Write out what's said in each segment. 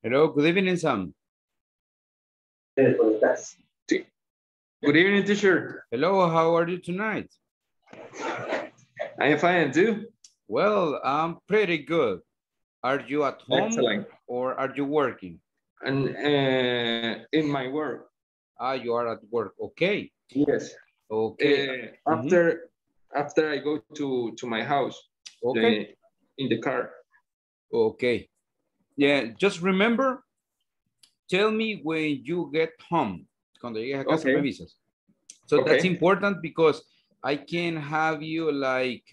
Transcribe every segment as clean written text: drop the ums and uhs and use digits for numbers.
Hello, good evening, Sam. Good evening, teacher. Hello, how are you tonight? I am fine, too. Well, I'm pretty good. Are you at home Excellent. Or are you working? And in my work. Ah, you are at work. Okay. Yes. Okay. After I go to my house. Okay. In the car. Okay. Yeah, just remember, tell me when you get home. Cuando llegues a casa me avisas. So that's important because I can have you like,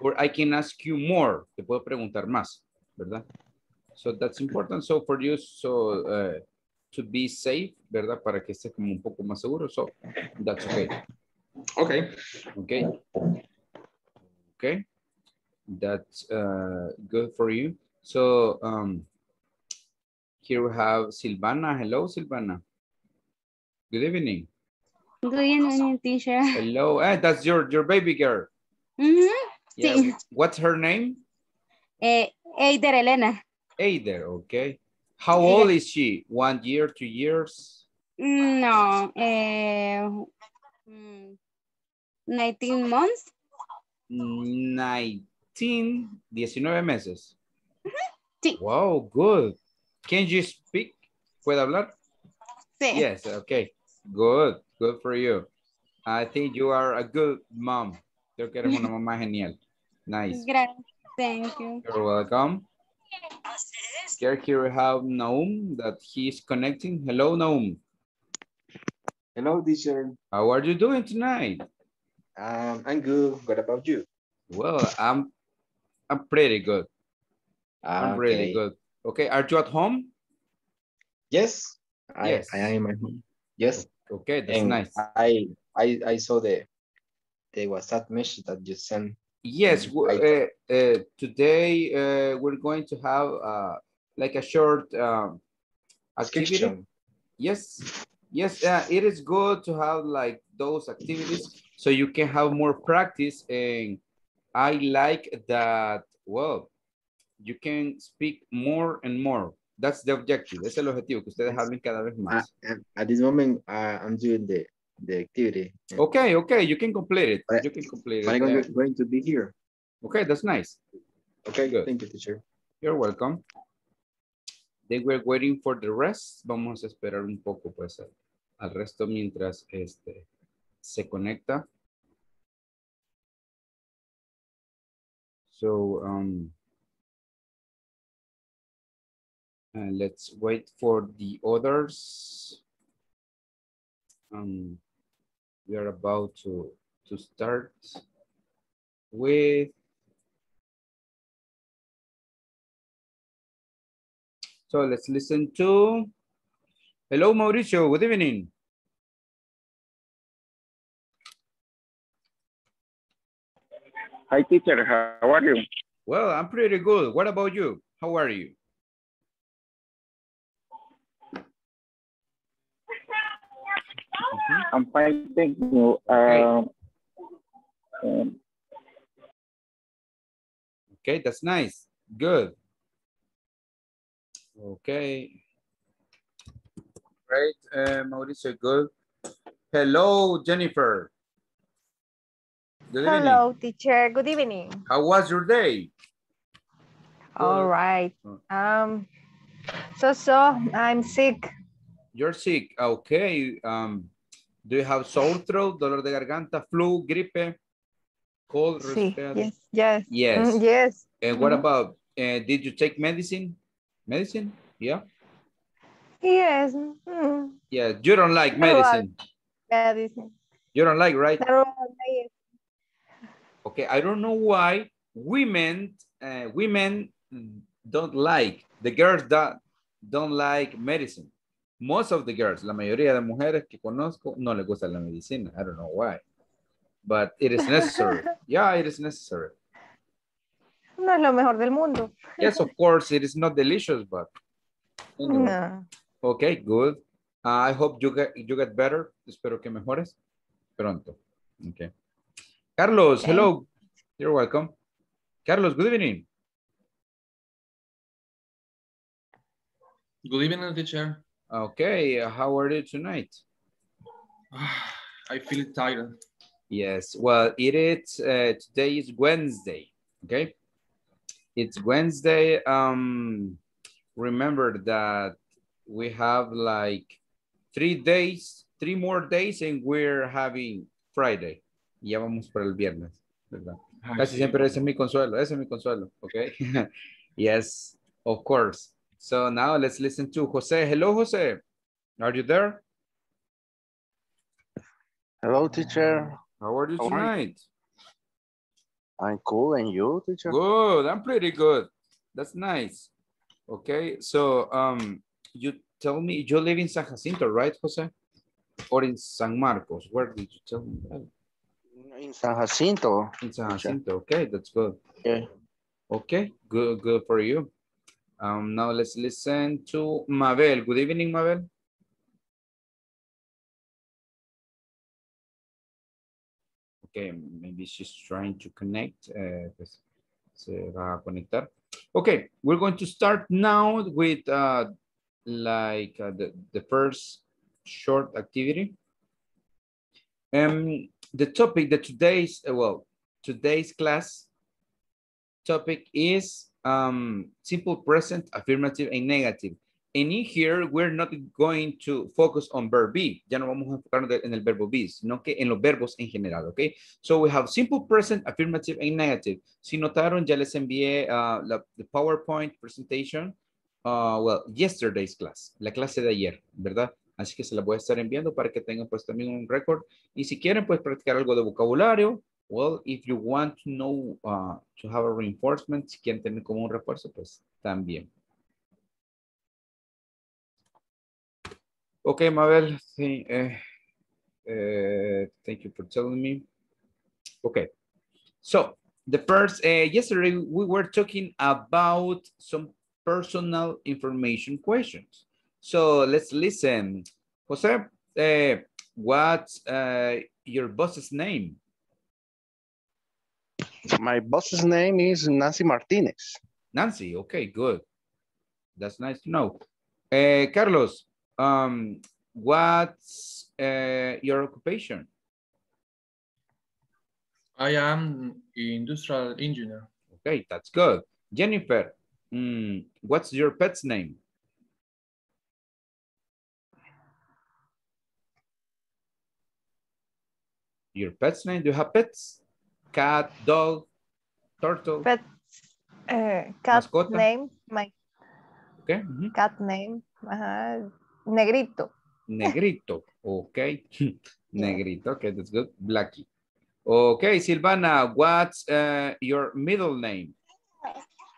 or I can ask you more. Te puedo preguntar más, ¿verdad? So that's important. So for you, so to be safe, ¿verdad? Para que estés como un poco más seguro. So that's okay. Okay. Okay. Okay. That's good for you. So here we have Silvana. Hello, Silvana. Good evening. Good evening, teacher. Hello. That's your baby girl. Mm-hmm. Yeah. Sí. What's her name? Eider Elena. Eider, okay. How old is she? 1 year, 2 years? No. 19 months. 19 meses. Sí. Wow, good. Can you speak? ¿Puedo hablar? Sí. Yes, okay. Good, good for you. I think you are a good mom. Creo que eres una mamá genial. Nice. Gracias. Thank you. You're welcome. Here we have Naum that he's connecting. Hello, Naum. Hello, teacher. How are you doing tonight? I'm good. What about you? Well, I'm pretty good. I'm really good. Okay, are you at home? Yes. Yes. I am at home. Yes. Okay, that's nice. I saw the WhatsApp message that you sent. Yes, today we're going to have like a short activity. Discussion. Yes, yes, it is good to have like those activities so you can have more practice. And I like that, well, you can speak more and more. That's the objective. Ese es el objetivo, que ustedes hablen cada vez más. At this moment, I'm doing the activity. Okay, okay, you can complete it. You can complete it. I'm going to be here. Okay, that's nice. Okay, good. Thank you, teacher. You're welcome. They were waiting for the rest. Vamos a esperar un poco, pues, al resto mientras se conecta. So, let's wait for the others. We are about to start with. So let's listen to. Hello, Mauricio. Good evening. Hi, teacher. How are you? Well, I'm pretty good. What about you? How are you? I'm fine, thank you. Okay, that's nice. Good. Okay. Great, Mauricio, good. Hello, Jennifer. Good evening. Hello, teacher. Good evening. How was your day? All right. So I'm sick. You're sick. Okay. Do you have sore throat, dolor de garganta, flu, gripe, cold? Sí. Yes. Yes. Yes. Yes. And what about? Did you take medicine? Medicine? Yeah. Yes. Yeah. You don't like medicine. Medicine. You don't like, right? Okay, I don't know why women don't like, the girls that don't like medicine. Most of the girls, la mayoría de mujeres que conozco no les gusta la medicina. I don't know why, but it is necessary. Yeah, it is necessary. No es lo mejor del mundo. Yes, of course, it is not delicious, but anyway. No. Okay, good. I hope you get better. Espero que mejores pronto. Okay. Carlos, hello. You're welcome. Carlos, good evening. Good evening, teacher. Okay, how are you tonight? I feel tired. Yes, well, it is, today is Wednesday, okay? It's Wednesday. Remember that we have like 3 days, 3 more days, and we're having Friday. Ya vamos para el viernes, ¿verdad? Ay, casi sí. Siempre ese es mi consuelo, okay? Yes, of course. So now let's listen to Jose. Hello, Jose. Are you there? Hello, teacher. How are you tonight? I'm cool, and you, teacher? Good, I'm pretty good. That's nice. Okay, so you tell me, you live in San Jacinto, right, Jose? Or in San Marcos? Where did you tell me that? In San Jacinto. In San Jacinto, okay, that's good. Yeah. Okay, good, good for you. Now let's listen to Mabel. Good evening, Mabel. Okay, maybe she's trying to connect. Pues se va a conectar. Okay, we're going to start now with the first short activity. The topic that today's class topic is simple present, affirmative, and negative. And in here, we're not going to focus on verb be. Ya no vamos a enfocarnos en el verbo be, sino que en los verbos en general, okay? So we have simple present, affirmative, and negative. Si notaron, ya les envié the PowerPoint presentation, yesterday's class, la clase de ayer, ¿verdad? Así que se la voy a estar enviando para que tengan pues también un récord. Y si quieren, pues practicar algo de vocabulario. Well, if you want to know, to have a reinforcement, si quieren tener como un refuerzo, pues también. Okay, Mabel, thank you for telling me. Okay, so the first, yesterday we were talking about some personal information questions. So let's listen. Jose, what's your boss's name? My boss's name is Nancy Martinez. Nancy, okay, good. That's nice to know. Carlos, what's your occupation? I am an industrial engineer. Okay, that's good. Jennifer, what's your pet's name? Your pet's name? Do you have pets? Cat, dog, turtle. Pet, cat mascota. Name, my okay. Mm-hmm. Cat name, Negrito. Negrito, okay. Negrito, okay, that's good. Blackie. Okay, Silvana, what's your middle name?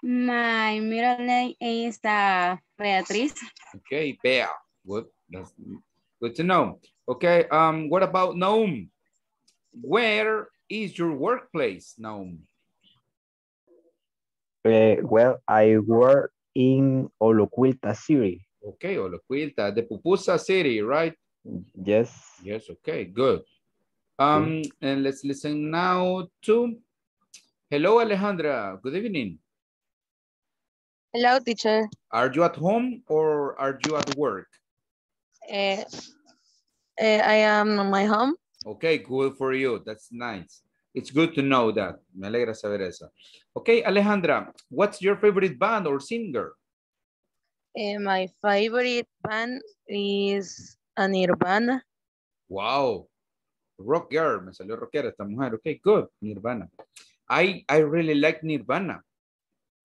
My middle name is Beatriz. Okay, Bea, good. That's good to know. Okay, what about Naum? Where is your workplace, Naum? Well, I work in Olocuilta City. Okay, Olocuilta, the Pupusa City, right? Yes. Yes, okay, good. And let's listen now to... Hello, Alejandra. Good evening. Hello, teacher. Are you at home or are you at work? I am at my home. Okay, good for you. That's nice. It's good to know that. Me alegra saber eso. Okay, Alejandra, what's your favorite band or singer? My favorite band is Nirvana. Wow. Rock girl. Me salió rockera esta mujer. Okay, good. Nirvana. I really like Nirvana,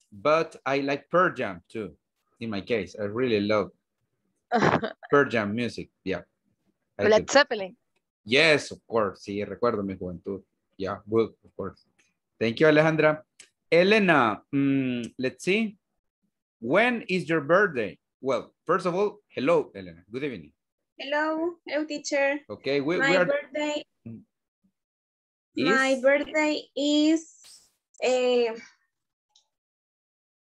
but I like Pearl Jam too. In my case, I really love Pearl Jam music. Yeah. Led Zeppelin. Yes, of course. Sí, recuerdo mi juventud. Yeah, good, of course. Thank you, Alejandra. Elena, let's see. When is your birthday? Well, first of all, hello, Elena. Good evening. Hello. Hello, teacher. Okay. My birthday is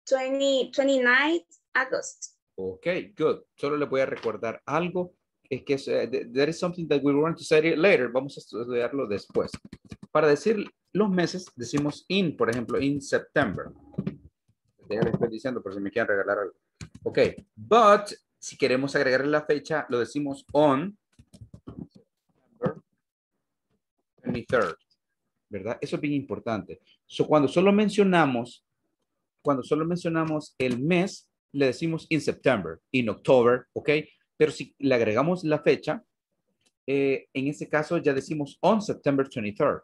29 August. Okay, good. Solo le voy a recordar algo. Es que there is something that we want to say later. Vamos a estudiarlo después. Para decir los meses, decimos in, por ejemplo, in September. Ya les estoy diciendo, por si me quieren regalar algo. Ok, but Si queremos agregarle la fecha, lo decimos on September 23rd, ¿verdad? Eso es bien importante. So, cuando solo mencionamos el mes, le decimos in September, in October, ¿ok? Pero si le agregamos la fecha, en ese caso ya decimos on September 23rd.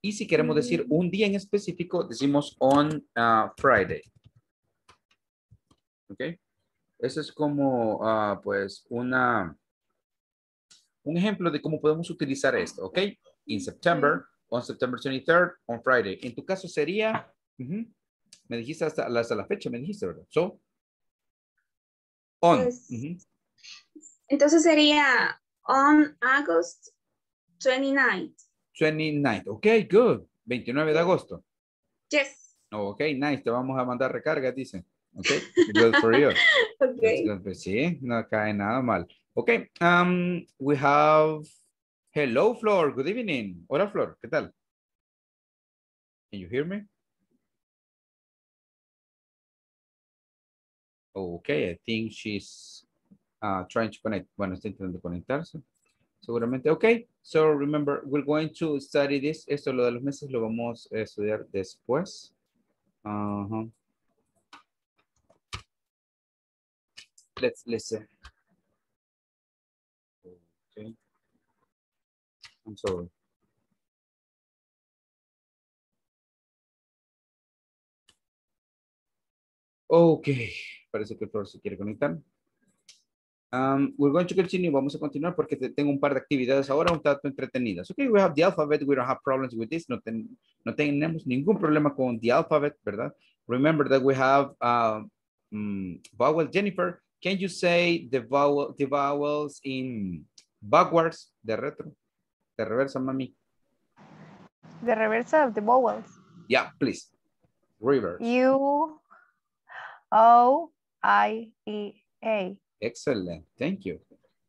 Y si queremos decir un día en específico, decimos on Friday. ¿Ok? Eso es como, pues, un ejemplo de cómo podemos utilizar esto, ¿ok? In September, on September 23rd, on Friday. En tu caso sería, me dijiste hasta la fecha, me dijiste, ¿verdad? So, on. Entonces sería on August 29th. 29th, ok, good. 29 de agosto. Yes. Ok, nice, te vamos a mandar recargas, dicen. Okay, good for you. Okay. Sí, no cae nada mal. Okay, we have, hello, Flor, good evening. Hola, Flor, ¿qué tal? Can you hear me? Okay, I think she's trying to connect. Bueno, está intentando conectarse. Seguramente, okay. So remember, we're going to study this. Esto lo de los meses lo vamos a estudiar después. Let's listen. Okay. I'm sorry. Okay. Parece que Flor se quiere conectar. We're going to continue. Vamos a continuar porque tengo un par de actividades ahora, un tanto entretenidas. Okay, we have the alphabet. We don't have problems with this. No tenemos ningún problema con the alphabet, ¿verdad? Remember that we have vowel. Jennifer, can you say the vowels in backwards, de retro, de reversa, mami? The reversa of the vowels. Yeah, please. Reverse. U-O-I-E-A. Excellent. Thank you.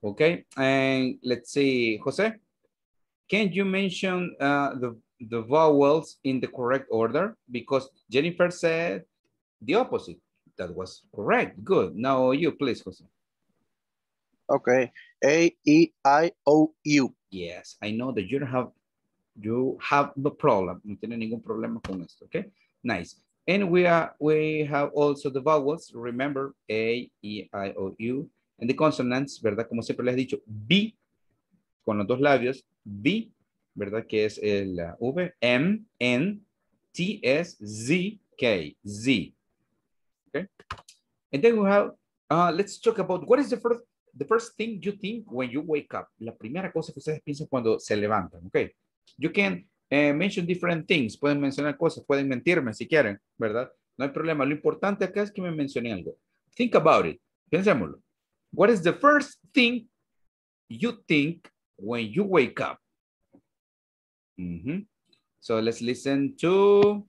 Okay. And let's see, Jose, can you mention the vowels in the correct order? Because Jennifer said the opposite. That was correct. Good. Now you, please, Jose. Okay. A-E-I-O-U. Yes, I know that you have no problem. No tiene ningún problema con esto. Okay. Nice. And we have also the vowels. Remember, A-E-I-O-U. And the consonants, ¿verdad? Como siempre les he dicho, B, con los dos labios. B, ¿verdad? Que es el V. M, N, T, S, Z, K. Z. Okay, and then we have, let's talk about what is the first thing you think when you wake up. La primera cosa que ustedes piensan cuando se levantan, okay? You can mention different things. Pueden mencionar cosas, pueden mentirme si quieren, ¿verdad? No hay problema. Lo importante acá es que me mencionen algo. Think about it. Pensémoslo. What is the first thing you think when you wake up? So let's listen to...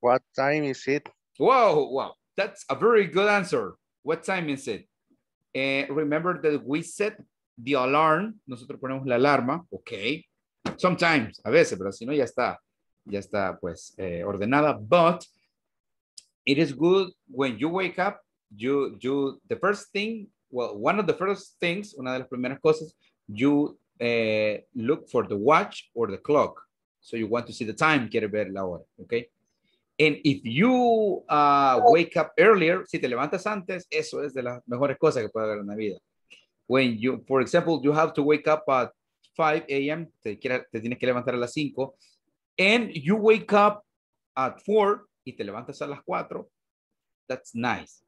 What time is it? Wow, wow. That's a very good answer. What time is it? Remember that we set the alarm. Nosotros ponemos la alarma. Okay. Sometimes, a veces, pero si no ya está pues ordenada. But it is good when you wake up, una de las primeras cosas, you look for the watch or the clock. So you want to see the time, quiere ver la hora, okay? And if you wake up earlier, si te levantas antes, eso es de las mejores cosas que puede haber en la vida. When you, for example, you have to wake up at 5 a.m., te tienes que levantar a las 5, and you wake up at 4, y te levantas a las 4, that's nice.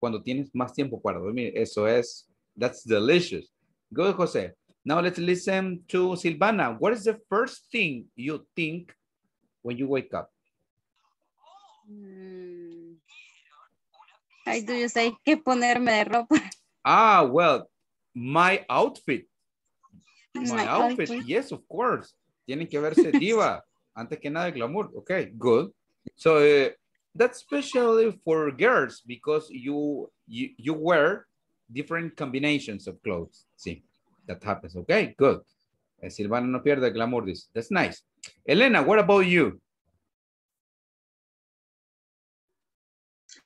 Cuando tienes más tiempo para dormir, eso es, that's delicious. Good, Jose. Now let's listen to Silvana. What is the first thing you think when you wake up? How do you say que ponerme de ropa? Ah, well, my outfit. Yes, of course. Tienen que verse diva. Antes que nada, glamour. Okay, good. So that's especially for girls because you wear different combinations of clothes. Sí, that happens. Okay, good. Silvana no pierde glamour. That's nice. Elena, what about you?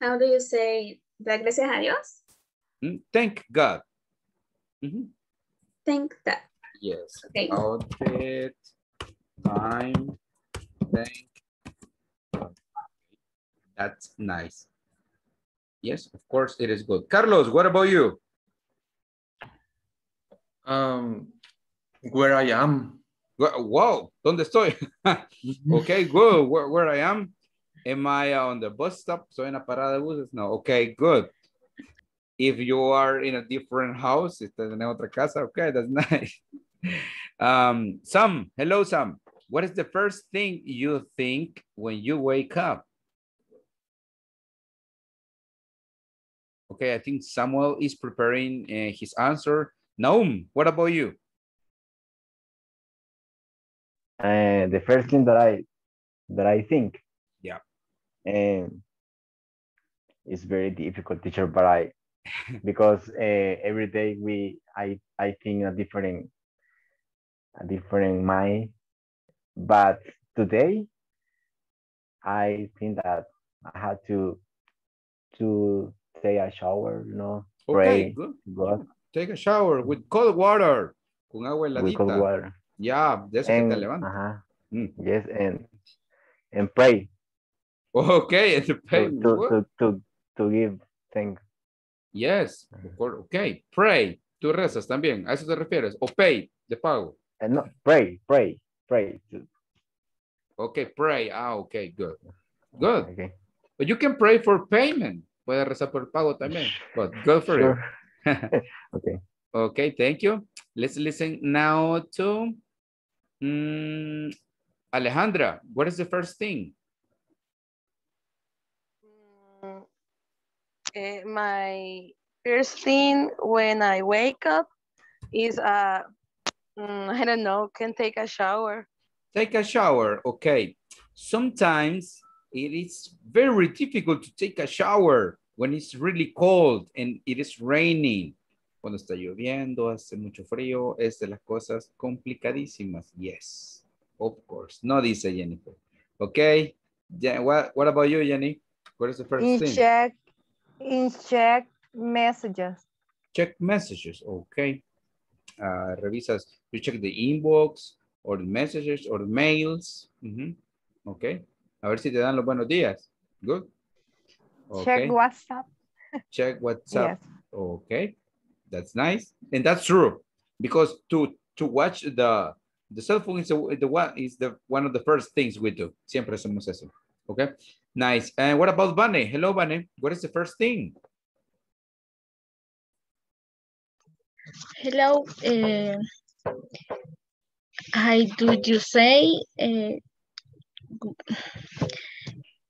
How do you say, dar gracias a Dios? Thank God. Mm-hmm. Thank that. Yes. Okay. About it. Time. Thank. That's nice. Yes, of course it is good. Carlos, what about you? Where I am. Wow, ¿dónde estoy? Okay, good. Where I am? Am I on the bus stop? ¿Soy en la parada de buses? No. Okay, good. If you are in a different house, estás en otra casa. Okay, that's nice. Sam, hello, Sam. What is the first thing you think when you wake up? Okay, I think Samuel is preparing his answer. Naum, what about you? The first thing that I think, yeah, it's very difficult, teacher. But I, because every day I think a different mind. But today, I think that I had to take a shower, you know. Okay, good. God. Take a shower with cold water. Con agua heladita. With cold water. Yeah, de eso and, que te levanta. Uh-huh. Yes, and pray. Okay, and pray. To give thanks. Yes, of course. Okay, pray. Tú rezas también. ¿A eso te refieres? O pay, de pago. No, pray. Okay, pray. Ah, okay, good. Good. Okay. But you can pray for payment. Puede rezar por pago también. But good for sure. You. Okay. Okay, thank you. Let's listen now to Alejandra. What is the first thing? My first thing when I wake up is, I don't know, can take a shower. Take a shower, okay. Sometimes it is very difficult to take a shower when it's really cold and it is raining. Cuando está lloviendo, hace mucho frío, es de las cosas complicadísimas. Yes, of course. No dice Jennifer. Okay. What about you, Jenny? What is the first thing? Check messages. Check messages. Okay. Revisas. You check the inbox or the messages or the mails. Mm-hmm. Okay. A ver si te dan los buenos días. Good. Okay. Check WhatsApp. Check WhatsApp. Yes. Okay. That's nice, and that's true, because to watch the cell phone is one of the first things we do. Siempre hacemos eso. Okay, nice. And what about Vane? Hello, Vane. What is the first thing? Hello. How do you say?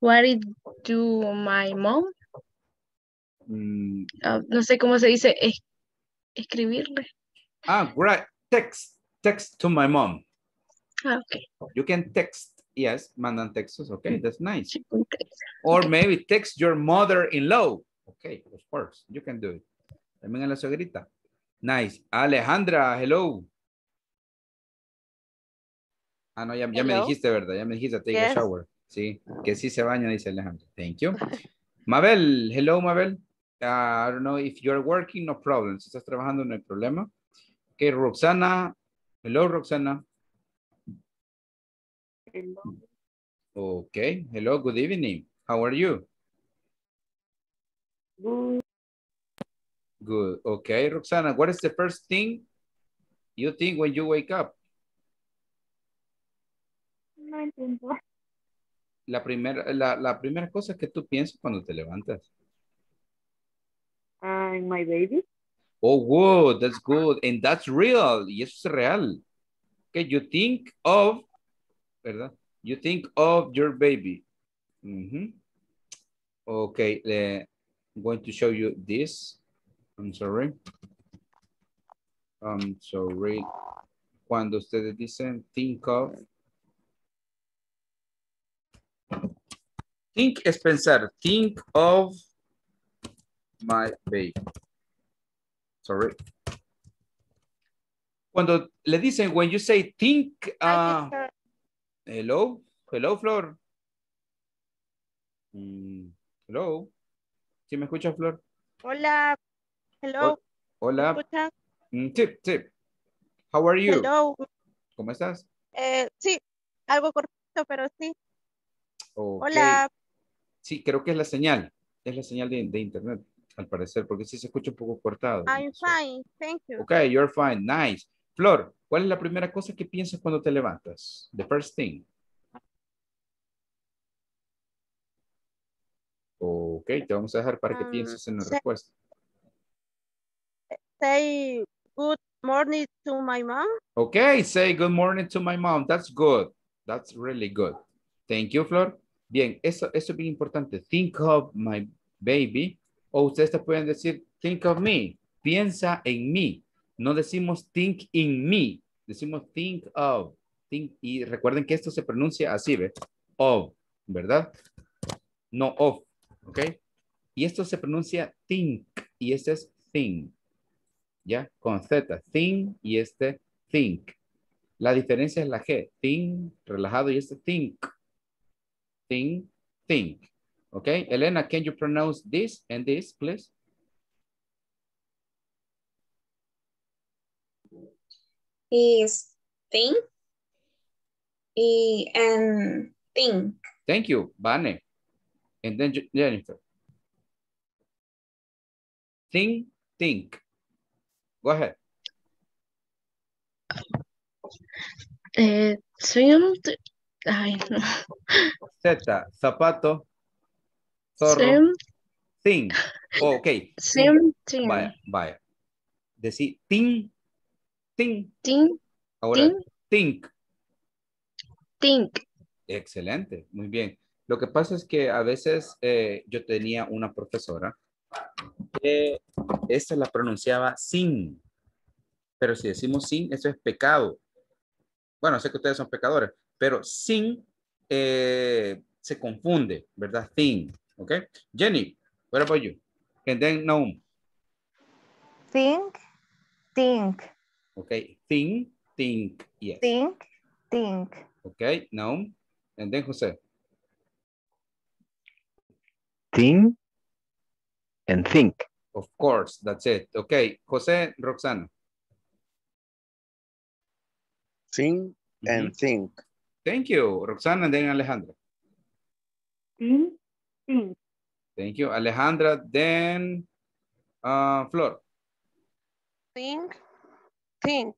What did do my mom? No sé cómo se dice. Escribirle. Ah, right. Text to my mom. Okay. You can text. Yes, mandan textos. Okay, that's nice. Okay. Or maybe text your mother-in-law. Okay, of course, you can do it. También a la suegrita. Nice. Alejandra, hello. Ah, no, ya me dijiste, ¿verdad? Ya me dijiste, take a shower. Sí, que sí se baña, dice Alejandra. Thank you. Mabel, hello, Mabel. I don't know if you're working, no problem. Si estás trabajando, no hay problema. Okay, Roxana. Hello, Roxana. Hello. Okay, hello, good evening. How are you? Good. Good. Okay, Roxana, what is the first thing you think when you wake up? No entiendo. La primera cosa que tú piensas cuando te levantas. And my baby. Oh, whoa, that's good. And that's real. Y eso es real. Okay, you think of, ¿verdad? You think of your baby. Mm-hmm. Okay, I'm going to show you this. I'm sorry. I'm sorry. Cuando ustedes dicen think of. Think es pensar. Think of my baby. Sorry. Cuando le dicen, when you say think. Hello. Hello, Flor. Hello. ¿Sí me escuchas, Flor? Hola. Hello. Hola. Tip. How are you? Hello. ¿Cómo estás? Sí, algo cortito, pero sí. Okay. Hola. Sí, creo que es la señal. Es la señal de internet, al parecer, porque sí se escucha un poco cortado. I'm fine, thank you. Okay, you're fine, nice. Flor, ¿cuál es la primera cosa que piensas cuando te levantas? The first thing. Ok, te vamos a dejar para que pienses en la respuesta. Say good morning to my mom. Ok, say good morning to my mom. That's good. That's really good. Thank you, Flor. Bien, eso es bien importante. Think of my baby. O ustedes te pueden decir, think of me. Piensa en mí. No decimos think in me, decimos think of. Think, y recuerden que esto se pronuncia así, ¿ve? Of, ¿verdad? No of, ¿ok? Y esto se pronuncia think, y este es think, ¿ya? Con Z, think, y este think. La diferencia es la G, think, relajado, y este think. Think, think. ¿Ok? Elena, can you pronounce this and this, please? Is think and think. Thank you, Vane. And then Jennifer. Think, think. Go ahead. I know. Zeta, zapato, zorro, think. Oh, okay. Same thing. Vaya. Decir think. Think. Ahora, think. Think. Excelente, muy bien. Lo que pasa es que a veces yo tenía una profesora que esta la pronunciaba sin. Pero si decimos sin, eso es pecado. Bueno, sé que ustedes son pecadores, pero sin se confunde, ¿verdad? Think, ¿ok? Jenny, what about you? And then Naum. Think, think. Okay, think, think, yes. Think, think. Okay, now, and then Jose. Think and think. Of course, that's it. Okay, Jose, Roxana. Think and think. Thank you, Roxana, and then Alejandra. Think, think. Thank you, Alejandra, then Flor. Think. Think.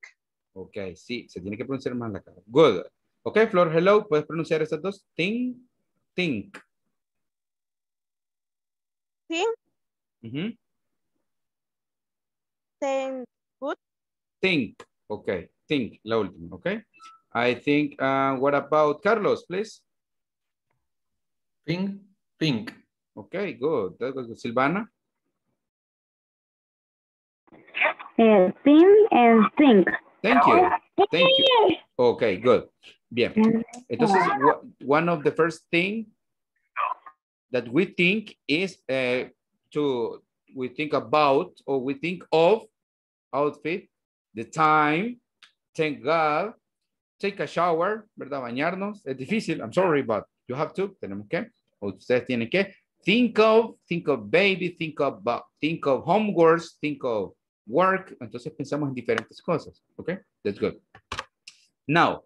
Ok, sí, se tiene que pronunciar más la cara. Good. Ok, Flor, hello. ¿Puedes pronunciar esas dos? Think, think. Think. Uh-huh. Think. Good. Think. Ok, think. La última, ok. I think, what about Carlos, please? Think, think. Ok, good. Silvana. Think and think. Thank you. Thank you. Okay, good. Bien. Entonces, one of the first thing that we think is we think about or we think of outfit, the time, thank God, take a shower, ¿verdad? Bañarnos. Es difícil. I'm sorry, but you have to. Tenemos que. O ustedes tienen que. Think of baby, think of homeworks, think of work, entonces pensamos en diferentes cosas, okay? That's good. Now,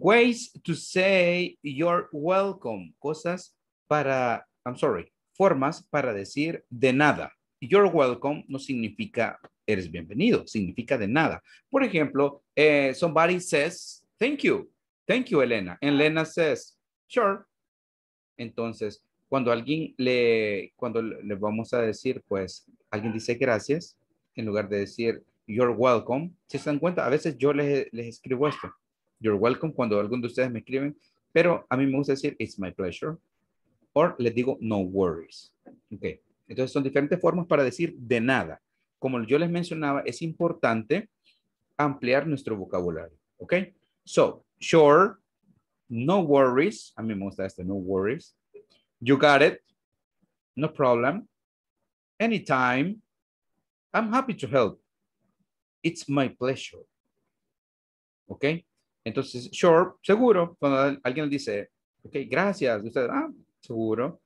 ways to say you're welcome, formas para decir de nada. You're welcome no significa eres bienvenido, significa de nada. Por ejemplo, somebody says, thank you, Elena. And Elena says, sure. Entonces, cuando le vamos a decir, pues, alguien dice gracias, en lugar de decir, you're welcome. Si se dan cuenta, a veces yo les escribo esto. You're welcome, cuando alguno de ustedes me escriben. Pero a mí me gusta decir, it's my pleasure. O les digo, no worries. Okay. Entonces son diferentes formas para decir de nada. Como yo les mencionaba, es importante ampliar nuestro vocabulario. Ok. So, sure, no worries. A mí me gusta esto, no worries. You got it. No problem. Anytime. I'm happy to help. It's my pleasure. ¿Ok? Entonces, sure, seguro. Cuando alguien dice, ok, gracias. Usted, seguro.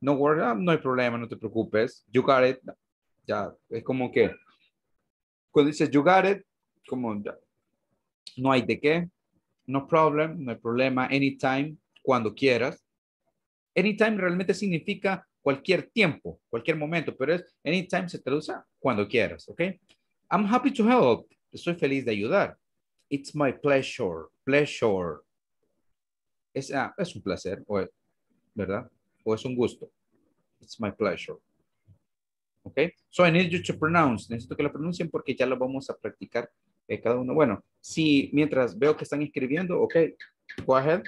No worry, no hay problema, no te preocupes. You got it. Ya, es como que cuando dices you got it, como ya, no hay de qué, no problem, no hay problema, anytime, cuando quieras. Anytime realmente significa cualquier tiempo, cualquier momento, pero es anytime se traduce cuando quieras, ¿ok? I'm happy to help. Estoy feliz de ayudar. It's my pleasure. Pleasure. Es un placer, ¿verdad? O es un gusto. It's my pleasure. ¿Ok? So I need you to pronounce. Necesito que lo pronuncien porque ya lo vamos a practicar cada uno. Bueno, si mientras veo que están escribiendo, ok, go ahead.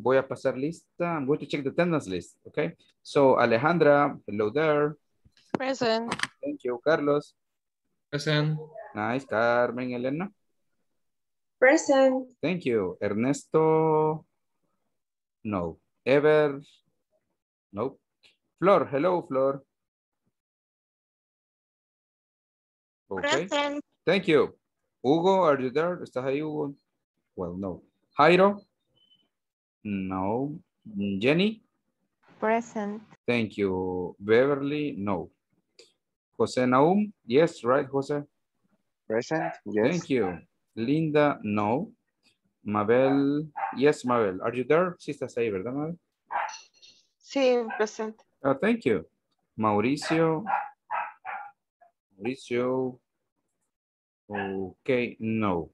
Voy a pasar lista. I'm going to check the attendance list. Ok. So Alejandra, hello there. Present. Thank you. Carlos. Present. Nice. Carmen, Elena. Present. Thank you. Ernesto. No. Ever. No. Flor, hello, Flor. Okay. Present. Thank you. Hugo, are you there? ¿Estás ahí, Hugo? Well, no. Jairo? No. Jenny? Present. Thank you. Beverly? No. Jose Naum? Yes, right, Jose? Present, yes. Thank you. Linda? No. Mabel? Yes, Mabel. Are you there? Sí, estás ahí, ¿verdad, Mabel? Sí, present. Thank you. Mauricio? Mauricio? Okay, no.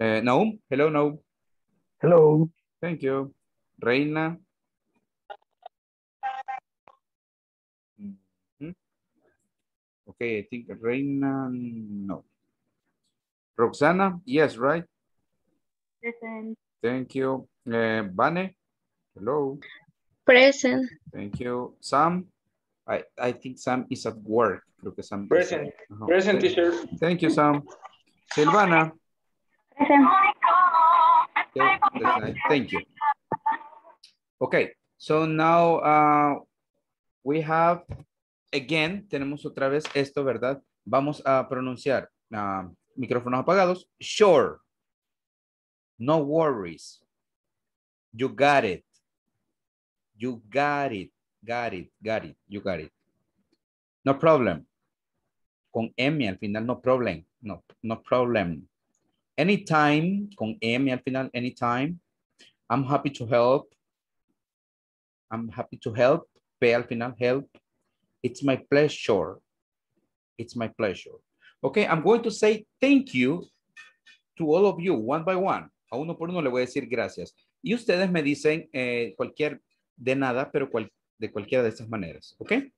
Naum? Hello, Naum. Hello. Thank you. Reina? Okay, I think Reina, no. Roxana? Yes, right? Present. Thank you. Vane? Hello. Present. Thank you. Sam? I think Sam is at work. Creo que Sam present. Present, teacher. Thank you, Sam. Silvana? Present. Okay, nice. Thank you. Okay, so now we have, again, tenemos otra vez esto, ¿verdad? Vamos a pronunciar micrófonos apagados. Sure. No worries. You got it. You got it. Got it. Got it. You got it. No problem. Con M al final, no problem. No, no problem. Anytime, con M al final, anytime. I'm happy to help. I'm happy to help. P al final, help. It's my pleasure. It's my pleasure. Okay, I'm going to say thank you to all of you, one by one. A uno por uno le voy a decir gracias. Y ustedes me dicen cualquier, de nada, pero de cualquiera de estas maneras. Okay?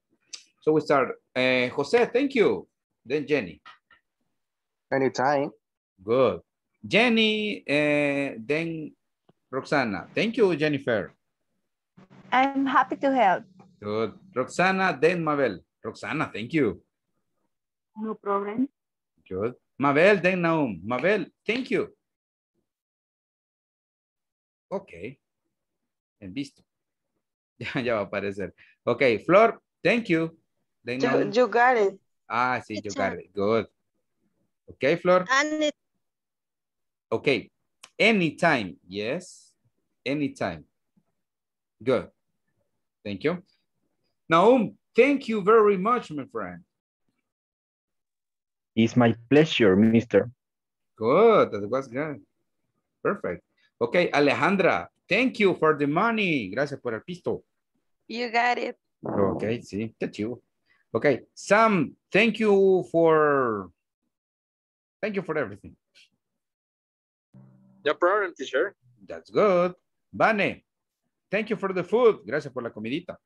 So we start. Jose, thank you. Then Jenny. Anytime. Good. Jenny, then Roxana. Thank you, Jennifer. I'm happy to help. Good. Roxana, then Mabel. Roxana, thank you. No problem. Good. Mabel, then Naum. Mabel, thank you. Okay. En visto. Ya va a aparecer. Okay, Flor, thank you. Then Naum. You got it. Ah, sí, you got it. Good. Okay, Flor. Okay. Anytime. Yes. Anytime. Good. Thank you. Naum, thank you very much, my friend. It's my pleasure, mister. Good, that was good. Perfect. Okay, Alejandra, thank you for the money. Gracias por el pisto. You got it. Okay, sí, that's you. Okay, Sam, thank you for everything. No problem, teacher. That's good. Vane, thank you for the food. Gracias por la comidita.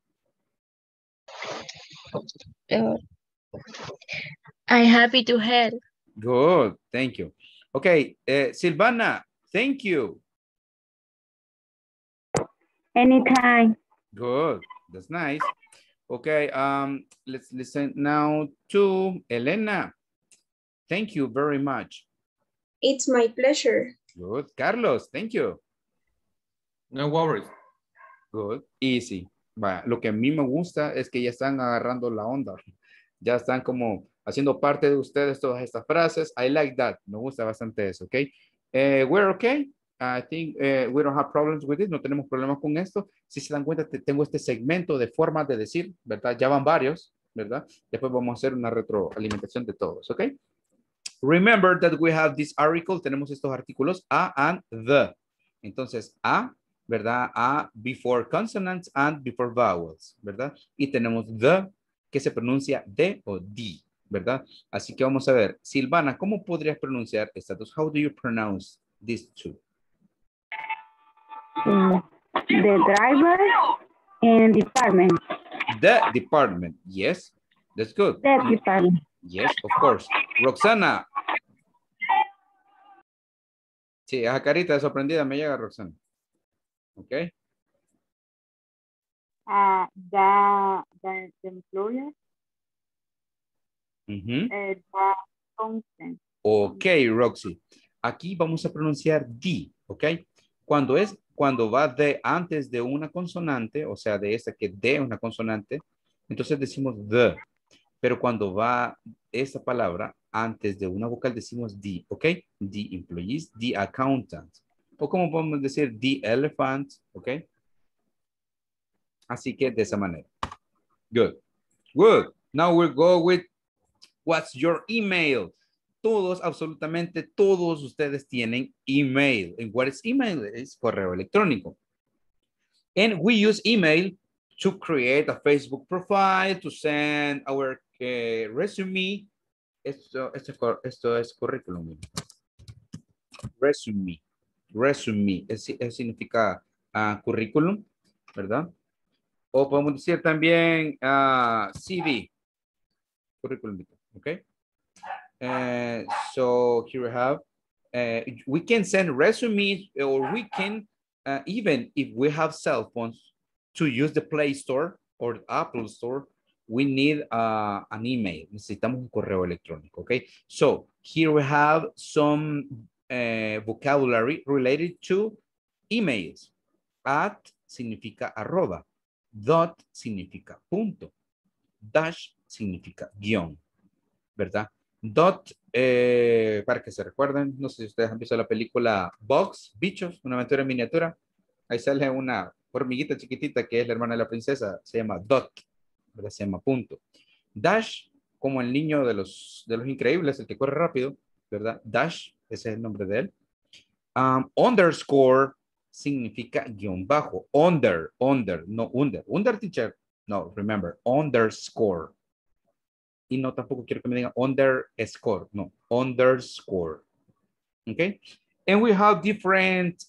I'm happy to help. Good, thank you. Okay, Silvana, thank you. Anytime. Good, that's nice. Okay, let's listen now to Elena. Thank you very much. It's my pleasure. Good, Carlos, thank you. No worries. Good, easy. Bueno, lo que a mí me gusta es que ya están agarrando la onda. Ya están como haciendo parte de ustedes todas estas frases. I like that. Me gusta bastante eso, ¿ok? We're okay. I think we don't have problems with it. No tenemos problemas con esto. Si se dan cuenta, tengo este segmento de formas de decir, ¿verdad? Ya van varios. ¿verdad? Después vamos a hacer una retroalimentación de todos, ¿ok? Remember that we have this article. Tenemos estos artículos a and the. Entonces, a, ¿verdad? A before consonants and before vowels, ¿verdad? Y tenemos the, que se pronuncia de o di, ¿verdad? Así que vamos a ver. Silvana, ¿cómo podrías pronunciar estas dos? How do you pronounce these two? The driver and department. The department, yes. That's good. The department. Yes, of course. Roxana. Sí, esa carita de sorprendida me llega, Roxana. Okay. The employer. Uh-huh. The constant. Okay, Roxy. Aquí vamos a pronunciar D, ¿ok? Cuando va de antes de una consonante, o sea, de esta que de una consonante, entonces decimos the. Pero cuando va esta palabra antes de una vocal decimos the, ¿ok? The employees, the accountant. O como podemos decir, the elephant, ¿ok? Así que de esa manera. Good. Good. Now we'll go with what's your email? Todos, absolutamente todos ustedes tienen email. And what is email? Es correo electrónico. And we use email to create a Facebook profile, to send our resume. Esto es currículum. Resume. Resume significa currículum, ¿verdad? O podemos decir también CV. Currículum, ¿ok? So here we have, we can send resumes, or we can, even if we have cell phones, to use the Play Store or the Apple Store, we need an email. Necesitamos un correo electrónico, okay? So here we have some vocabulary related to emails. At significa arroba. Dot significa punto. Dash significa guión, ¿verdad? Dot, para que se recuerden, no sé si ustedes han visto la película Box, Bichos, una aventura en miniatura. Ahí sale una hormiguita chiquitita que es la hermana de la princesa, se llama Dot, ¿verdad? Se llama punto. Dash, como el niño de los increíbles, el que corre rápido, ¿verdad? Dash, ese es el nombre de él. Underscore significa guión bajo. Under, no under. Under, teacher, no, remember, underscore. Y no, tampoco quiero que me digan underscore. No, underscore. Okay? And we have different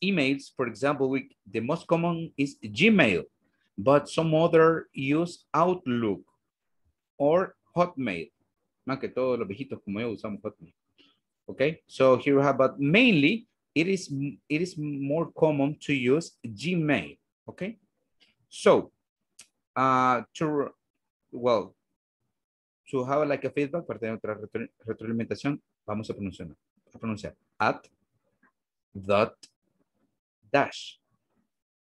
emails. For example, the most common is Gmail. But some other use Outlook or Hotmail. Más que todos los viejitos como yo usamos Hotmail. Okay? So here we have, but mainly it is more common to use Gmail. Okay? So, to have like a feedback, para tener otra retroalimentación, vamos a pronunciar at, dot, dash,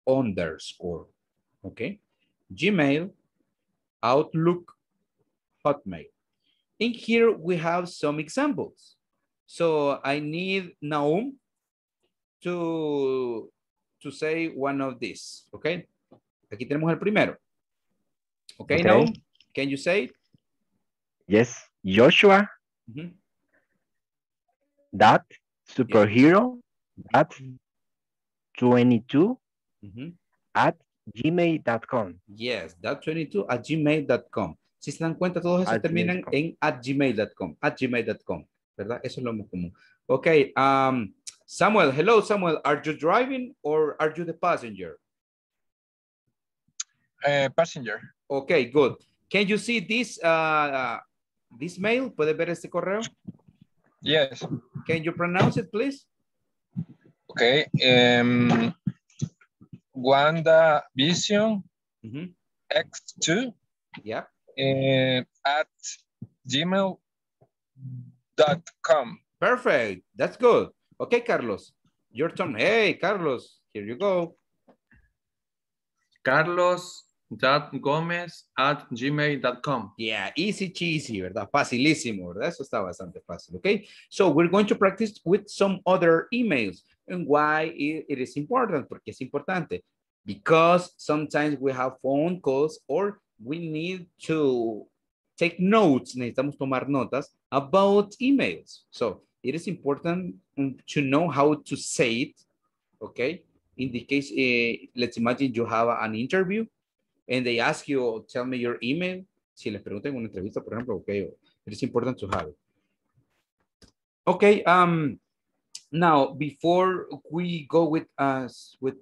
underscore, ¿ok? Gmail, Outlook, Hotmail. And here we have some examples. So I need Naum to say one of these, ¿ok? Aquí tenemos el primero. Okay, okay. Now, can you say? Yes, Joshua. Mm-hmm. That superhero. Yeah. That 22. Mm-hmm. At gmail.com. Yes, that 22 at gmail.com. Si se dan cuenta, todos esos terminan en at gmail.com. At gmail.com, ¿verdad? Eso es lo más común. Okay, Samuel. Hello, Samuel. Are you driving or are you the passenger? Passenger. Okay, good. Can you see this this mail? ¿Puede ver este correo? Yes. Can you pronounce it, please? Okay. Wanda Vision X2. Yeah. At gmail.com. Perfect. That's good. Okay, Carlos. Your turn. Hey, Carlos. Here you go. Carlos. Gomez at gmail.com. Yeah, easy cheesy, ¿verdad? Facilísimo, ¿verdad? Eso está bastante fácil, ¿ok? So we're going to practice with some other emails. And why it is important? Porque es importante. Because sometimes we have phone calls or we need to take notes, necesitamos tomar notas about emails. So it is important to know how to say it, okay? In the case, let's imagine you have an interview and they ask you, tell me your email. Si les preguntan una entrevista, por ejemplo, okay, it is important to have it. Okay, now before we go with us with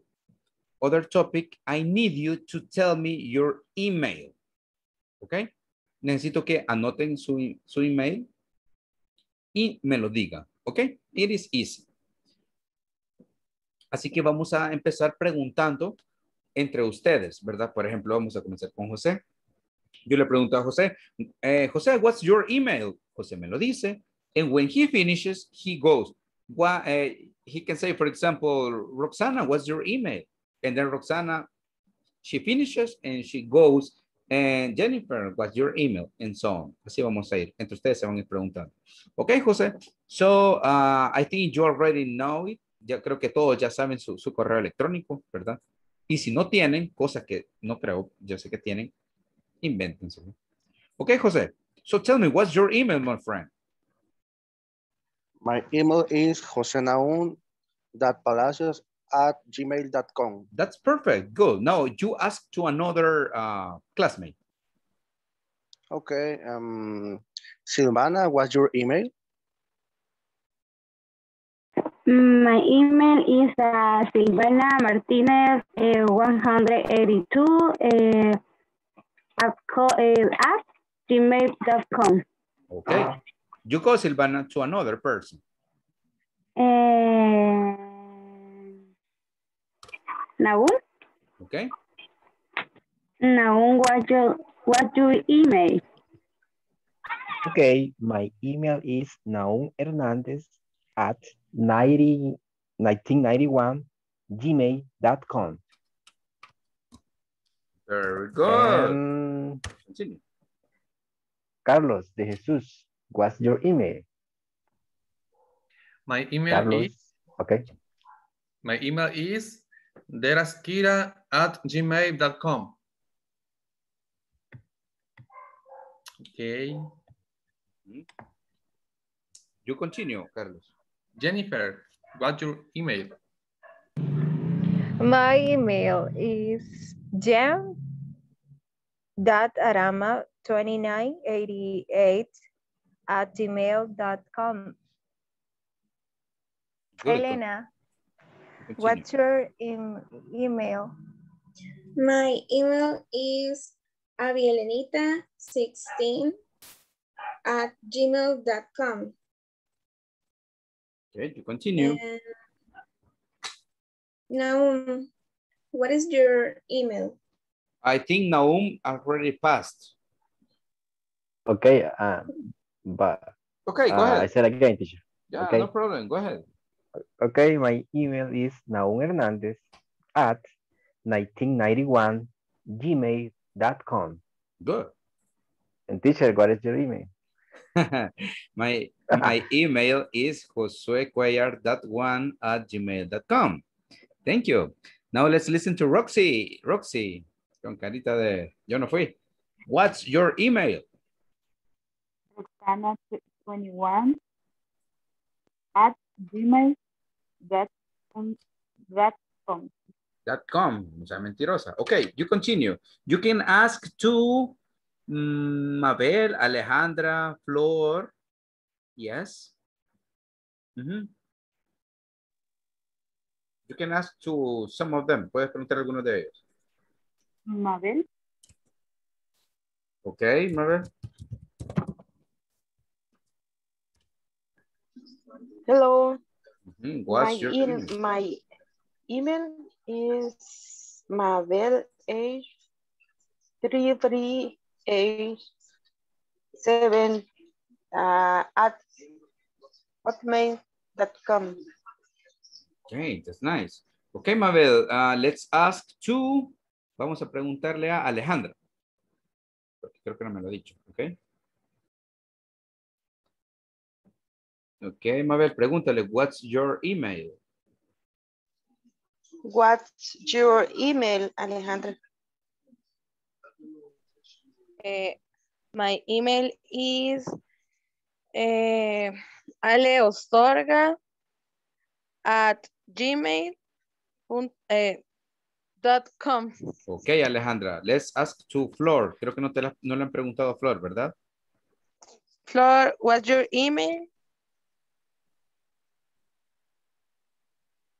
other topic, I need you to tell me your email, okay? Necesito que anoten su email y me lo digan, okay? It is easy. Así que vamos a empezar preguntando entre ustedes, ¿verdad? Por ejemplo, vamos a comenzar con José. Yo le pregunto a José, José, what's your email? José me lo dice. And when he finishes, he goes. What, he can say, for example, Roxana, what's your email? And then Roxana, she finishes and she goes. And Jennifer, what's your email? And so on. Así vamos a ir. Entre ustedes se van a ir preguntando. Okay, José. So, I think you already know it. Ya creo que todos ya saben su correo electrónico, ¿verdad? Y si no tienen, cosas que no creo, yo sé que tienen, invéntense. Ok, José. So tell me, what's your email, my friend? My email is josenaum.palacios@gmail.com. That's perfect. Good. Now you ask to another classmate. Okay. Silvana, what's your email? My email is Silvana Martinez 182 at gmail.com. Okay. You go, Silvana, to another person. Naum. Okay. Naum, what's your email? Okay, my email is Naum Hernandez at 1991 gmail.com. Very good. Continue. Carlos de Jesus, what's your email? My email is okay. My email is deraskira@gmail.com. Okay. You continue, Carlos. Jennifer, what's your email? My email is jam.arama2988@gmail.com. Elena, what's your email? My email is abielenita16@gmail.com. Okay, you continue. Naum, what is your email? I think Naum already passed. Okay, but okay, go ahead. I said again, teacher. Yeah, okay. No problem. Go ahead. Okay, my email is naumhernandez@1991gmail.com. Good. And teacher, what is your email? my email is josuecuellar1@gmail.com. Thank you. Now let's listen to Roxy. Roxy, con carita de yo no fui. What's your email? Roxana21@gmail.com. O sea, mentirosa. Okay, you continue. You can ask to Mabel, Alejandra, Flor. Yes. You can ask to some of them. Puedes preguntar a alguno de ellos. Mabel. Okay, Mabel. Hello. What's your email? My email is mabel h3387 at hotmail.com. Okay, that's nice. Okay, Mabel, let's ask to, vamos a preguntarle a Alejandra. Porque creo que no me lo ha dicho, okay? Okay, Mabel, pregúntale, what's your email? What's your email, Alejandra? My email is aleostorga@gmail.com. Ok, Alejandra, let's ask to Flor. Creo que no le han preguntado a Flor, ¿verdad? Flor, what's your email?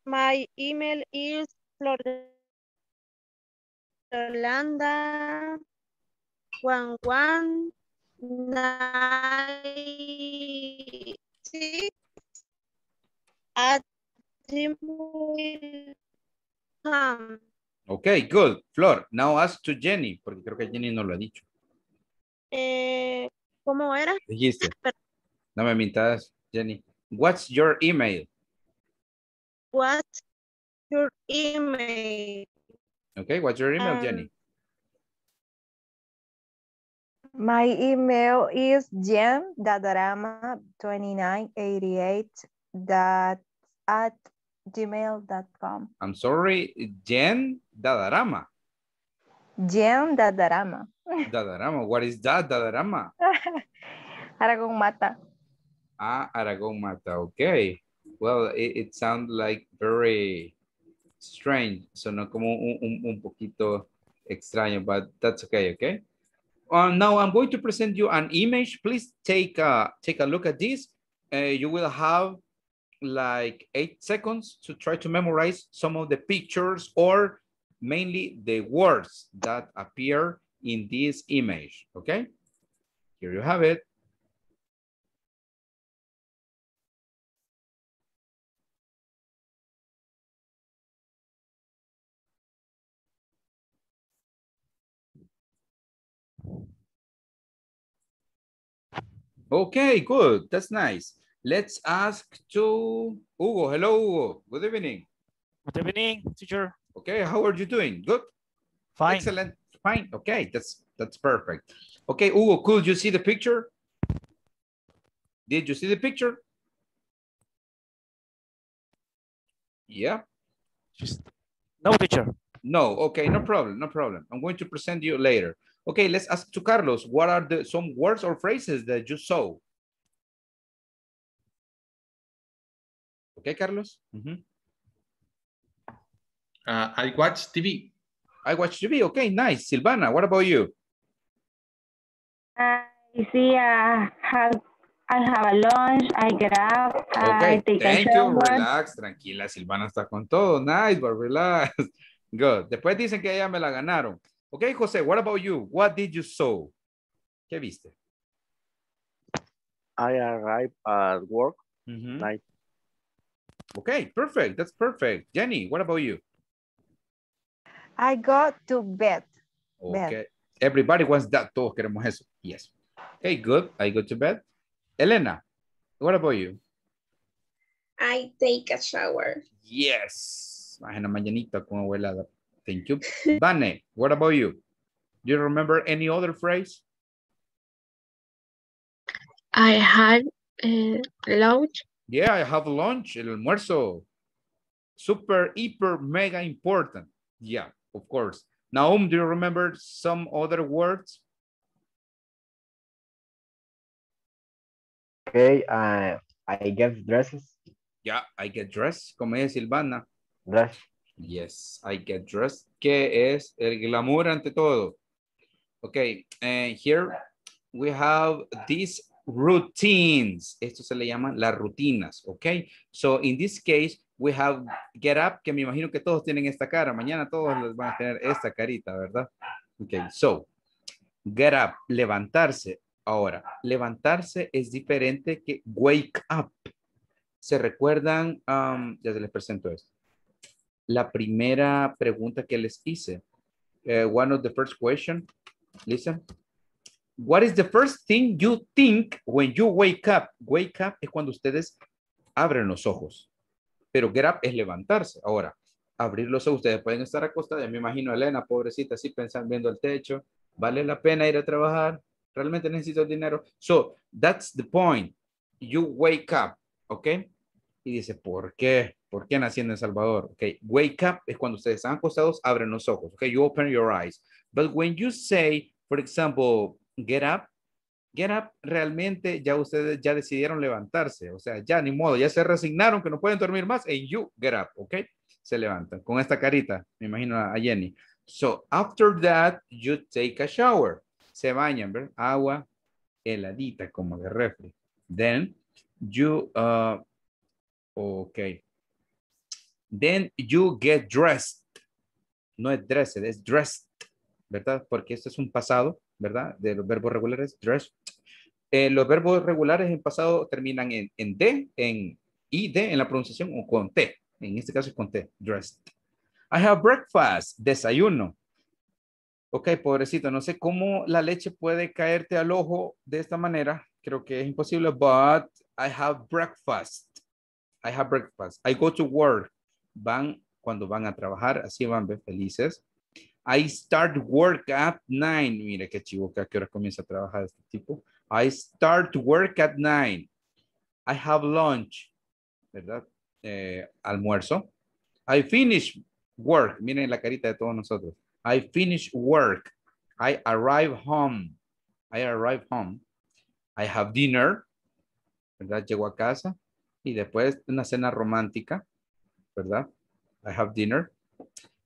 My email is flor.yolanda11996@gmail.com. Okay, good. Flor, now ask to Jenny, porque creo que Jenny no lo ha dicho. ¿Cómo era? Dijiste. No me mintas, Jenny. What's your email? What's your email? Okay, what's your email, Jenny? My email is jendadarama2988@gmail.com. I'm sorry, Jen Dadarama. Jen Dadarama. Dadarama, what is that, Dadarama? Aragón Mata. Ah, Aragón Mata, okay. Well, it sounds like very strange. Sonó como un poquito extraño, but that's okay, okay? Now I'm going to present you an image. Please take a look at this. You will have like 8 seconds to try to memorize some of the pictures or mainly the words that appear in this image, okay? Here you have it. Okay, good. That's nice. Let's ask to Hugo. Hello, Hugo. Good evening. Good evening, teacher. Okay, how are you doing? Good? Fine. Excellent. Fine. Okay, that's perfect. Okay, Hugo, could you see the picture? Did you see the picture? Yeah. Just no, teacher. No, okay, no problem, no problem. I'm going to present you later. Okay, let's ask to Carlos, what are some words or phrases that you saw? Okay, Carlos? Mm-hmm. I watch TV. I watch TV, okay, nice. Silvana, what about you? I have a lunch, I get up, okay, I take a shower. Thank you, relax, tranquila, Silvana está con todo, nice, but relax. Good, después dicen que ya me la ganaron. Okay, Jose, what about you? What did you saw? ¿Qué viste? I arrived at work. Mm-hmm. Night. Okay, perfect. That's perfect. Jenny, what about you? I got to bed. Okay. Bed. Everybody wants that. Todos queremos eso. Yes. Okay, good. I go to bed. Elena, what about you? I take a shower. Yes. Imagina mañanita con abuelada. Thank you. Vane, what about you? Do you remember any other phrase? I had lunch. Yeah, I have lunch, el almuerzo. Super, hyper, mega important. Yeah, of course. Naum, do you remember some other words? Okay, I get dresses. Yeah, I get dressed. Como es Silvana. Dress. Yes, I get dressed, que es el glamour ante todo. Okay, and here we have these routines. Esto se le llaman las rutinas, okay? So in this case, we have get up, que me imagino que todos tienen esta cara. Mañana todos les van a tener esta carita, ¿verdad? Okay, so get up, levantarse. Ahora, levantarse es diferente que wake up. ¿Se recuerdan? Ya se les presento esto. La primera pregunta que les hice. One of the first question. Listen. What is the first thing you think when you wake up? Wake up es cuando ustedes abren los ojos. Pero get up es levantarse. Ahora, abrir los ojos. Ustedes pueden estar acostados. Me imagino a Elena, pobrecita, así pensando, viendo el techo. ¿Vale la pena ir a trabajar? ¿Realmente necesito el dinero? So, that's the point. You wake up. ¿Ok? Y dice, ¿por qué? ¿Por qué nací en El Salvador? Okay, wake up es cuando ustedes están acostados, abren los ojos. Okay, you open your eyes. But when you say, Por ejemplo, get up. Get up, realmente ya ustedes ya decidieron levantarse. O sea, ya ni modo, ya se resignaron que no pueden dormir más. And you get up, ¿ok? Se levantan con esta carita, me imagino a Jenny. So, after that, you take a shower. Se bañan, ¿verdad? Agua heladita como de refri. Then, you, ok. Then, you get dressed. No es dressed, es dressed, ¿verdad? Porque esto es un pasado, ¿verdad? De los verbos regulares, dressed. Los verbos regulares en pasado terminan en D, en ID, en la pronunciación, o con T. En este caso con T, dressed. I have breakfast, desayuno. Ok, pobrecito, no sé cómo la leche puede caerte al ojo de esta manera. Creo que es imposible, but I have breakfast. I have breakfast. I go to work. Van, cuando van a trabajar, así van felices. I start work at 9. Mira qué chivo, que a qué hora comienza a trabajar este tipo. I start work at 9. I have lunch, ¿verdad? Almuerzo. I finish work. Miren la carita de todos nosotros. I finish work. I arrive home. I arrive home. I have dinner. ¿Verdad? Llego a casa. Y después una cena romántica. ¿Verdad? I have dinner.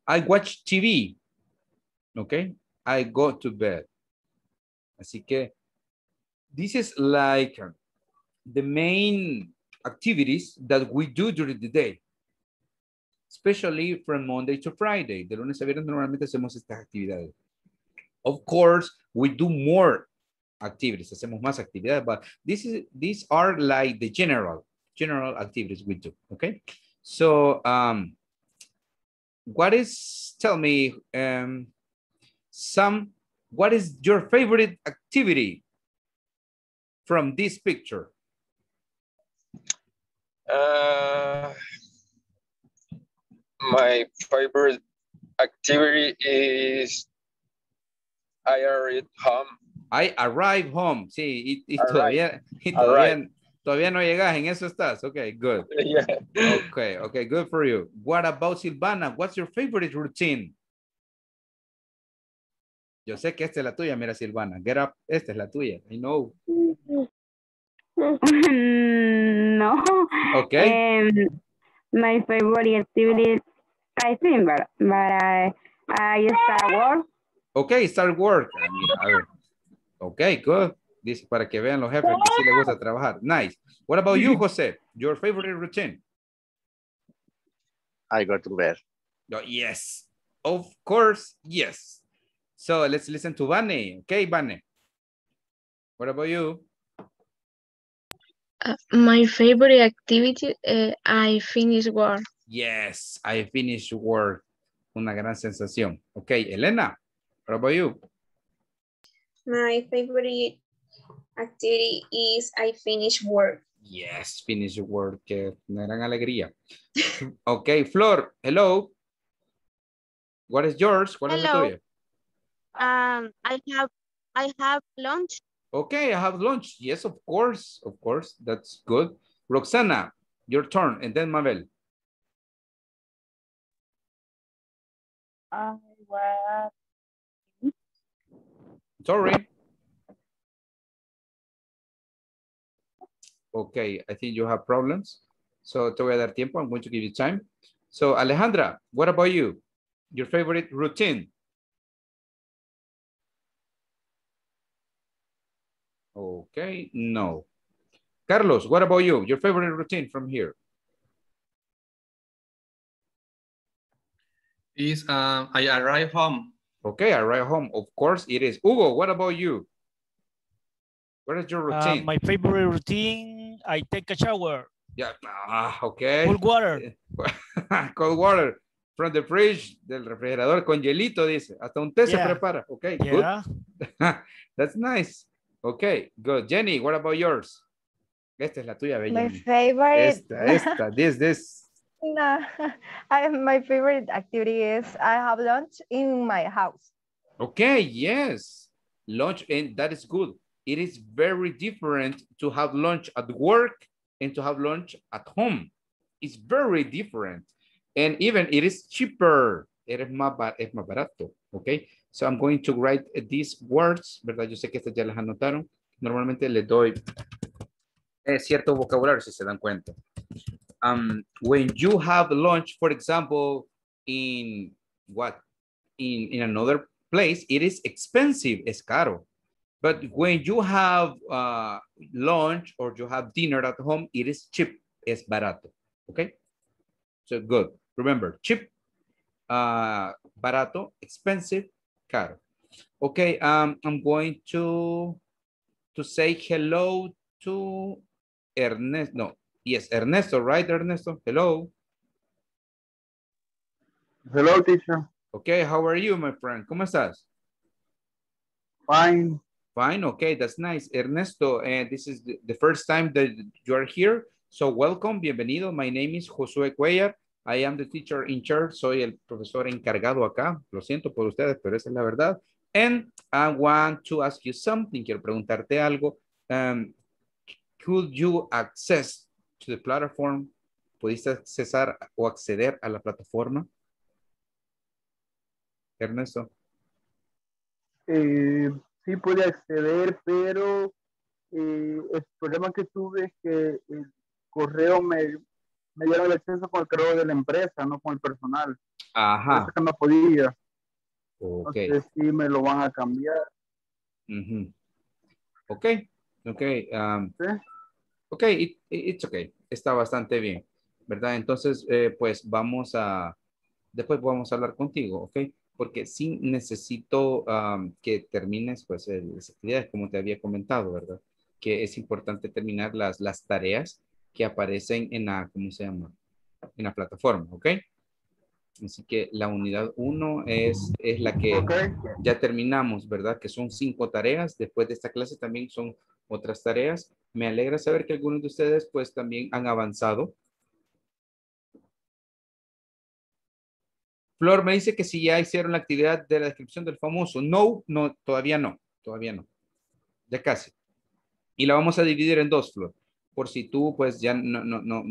I watch TV. ¿Ok? I go to bed. Así que this is like the main activities that we do during the day. Especially from Monday to Friday. De lunes a viernes normalmente hacemos estas actividades. Of course, we do more activities. Hacemos más actividades, but these are like the general activities we do, okay? So, tell me, Sam, what is your favorite activity from this picture? My favorite activity is I arrive home. I arrive home. Sí, y todavía no llegas, en eso estás. Okay, good. Yeah. Okay, good for you. What about Silvana? What's your favorite routine? Yo sé que esta es la tuya, mira Silvana. Get up, esta es la tuya. I know. No. Okay. My favorite activity, I think, but I start work. Okay, start work. Mira, a ver. Okay, good. Dice para que vean los jefes que sí les gusta trabajar. Nice. What about you, Jose? Your favorite routine? I go to bed. Oh, yes. Of course, yes. So let's listen to Vane. Okay, Vane. What about you? My favorite activity, I finish work. Yes, I finish work. Una gran sensación. Okay, Elena, what about you? My favorite activity is I finish work. Yes, finish work. Una gran alegría. Okay, Flor, hello. What is yours? What hello. Is I have lunch. Okay, I have lunch. Yes, of course, that's good. Roxana, your turn, and then Mabel. Sorry. Okay, I think you have problems. So, te voy a dar tiempo. I'm going to give you time. So, Alejandra, what about you? Your favorite routine? Okay, no. Carlos, what about you? Your favorite routine from here? Is I arrive home. Okay, I arrive home. Of course it is. Hugo, what about you? What is your routine? My favorite routine, I take a shower. Yeah, okay. Cold water. Cold water from the fridge, del refrigerador, con hielito, dice. Hasta un té se prepara. Okay, yeah. Good. That's nice. Okay, good. Jenny, what about yours? Esta es la tuya, bella. My favorite. Esta, this. No, my favorite activity is I have lunch in my house. Okay, yes. Lunch, and that is good. It is very different to have lunch at work and to have lunch at home. It's very different. And even it is cheaper. Es más barato, okay? So I'm going to write these words, ¿verdad? Yo sé que estas ya las anotaron. Normalmente les doy cierto vocabulario, si se dan cuenta. When you have lunch, for example, in what? In another place, it is expensive, es caro. But when you have lunch or you have dinner at home, it is cheap, es barato. Okay? So good. Remember, cheap, barato, expensive, caro. Okay, I'm going to say hello to Ernesto. No, yes, Ernesto, right, Ernesto? Hello. Hello, teacher. Okay, how are you, my friend? ¿Cómo estás? Fine. Fine, okay, that's nice. Ernesto, this is the first time that you are here. So welcome, bienvenido. My name is Josué Cuellar. I am the teacher in charge. Soy el profesor encargado acá. Lo siento por ustedes, pero esa es la verdad. And I want to ask you something. Quiero preguntarte algo. Could you access to the platform? ¿Pudiste accesar o acceder a la plataforma? Ernesto. Sí pude acceder, pero el problema que tuve es que el correo me dieron el acceso con el correo de la empresa, no con el personal. Ajá. Eso que no podía. Ok. Entonces sí me lo van a cambiar. Uh-huh. Ok. Ok. ¿Sí? Ok, it's ok. Está bastante bien, ¿verdad? Entonces, pues vamos a... Después vamos a hablar contigo, ok. Porque sí necesito que termines pues las actividades, como te había comentado, ¿verdad? Que es importante terminar las tareas que aparecen en la, ¿cómo se llama? En la plataforma, ¿ok? Así que la unidad 1 es la que okay. Ya terminamos, ¿verdad? Que son 5 tareas. Después de esta clase también son otras tareas. Me alegra saber que algunos de ustedes pues también han avanzado. Flor me dice que si ya hicieron la actividad de la descripción del famoso. No, no, todavía no, todavía no. Ya casi. Y la vamos a dividir en 2, Flor. Por si tú, pues ya no,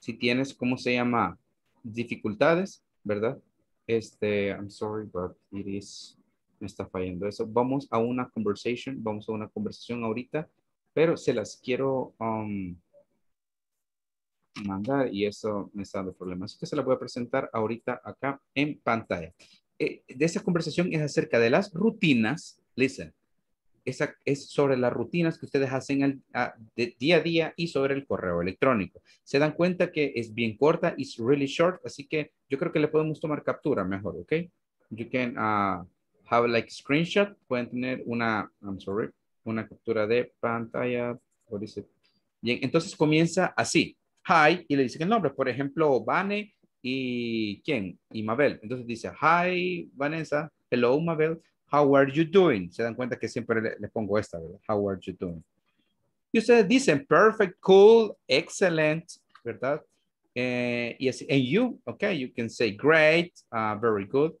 si tienes, ¿cómo se llama? Dificultades, ¿verdad? I'm sorry, but it is, me está fallando eso. Vamos a una conversation, ahorita, pero se las quiero mandar y eso me está dando problemas. Así que se la voy a presentar ahorita acá en pantalla. De esa conversación es acerca de las rutinas. Listen, esa es sobre las rutinas que ustedes hacen de día a día y sobre el correo electrónico. Se dan cuenta que es bien corta, it's really short, así que yo creo que le podemos tomar captura mejor, ¿ok? You can have like screenshot, pueden tener una captura de pantalla. Bien, entonces comienza así. Hi, y le dicen el nombre, por ejemplo, Vane y ¿quién? Y Mabel. Entonces dice, hi, Vanessa, hello, Mabel, how are you doing? Se dan cuenta que siempre le pongo esta, ¿verdad? How are you doing? Y ustedes dicen, perfect, cool, excellent, ¿verdad? Y así, and you, okay, you can say great, very good.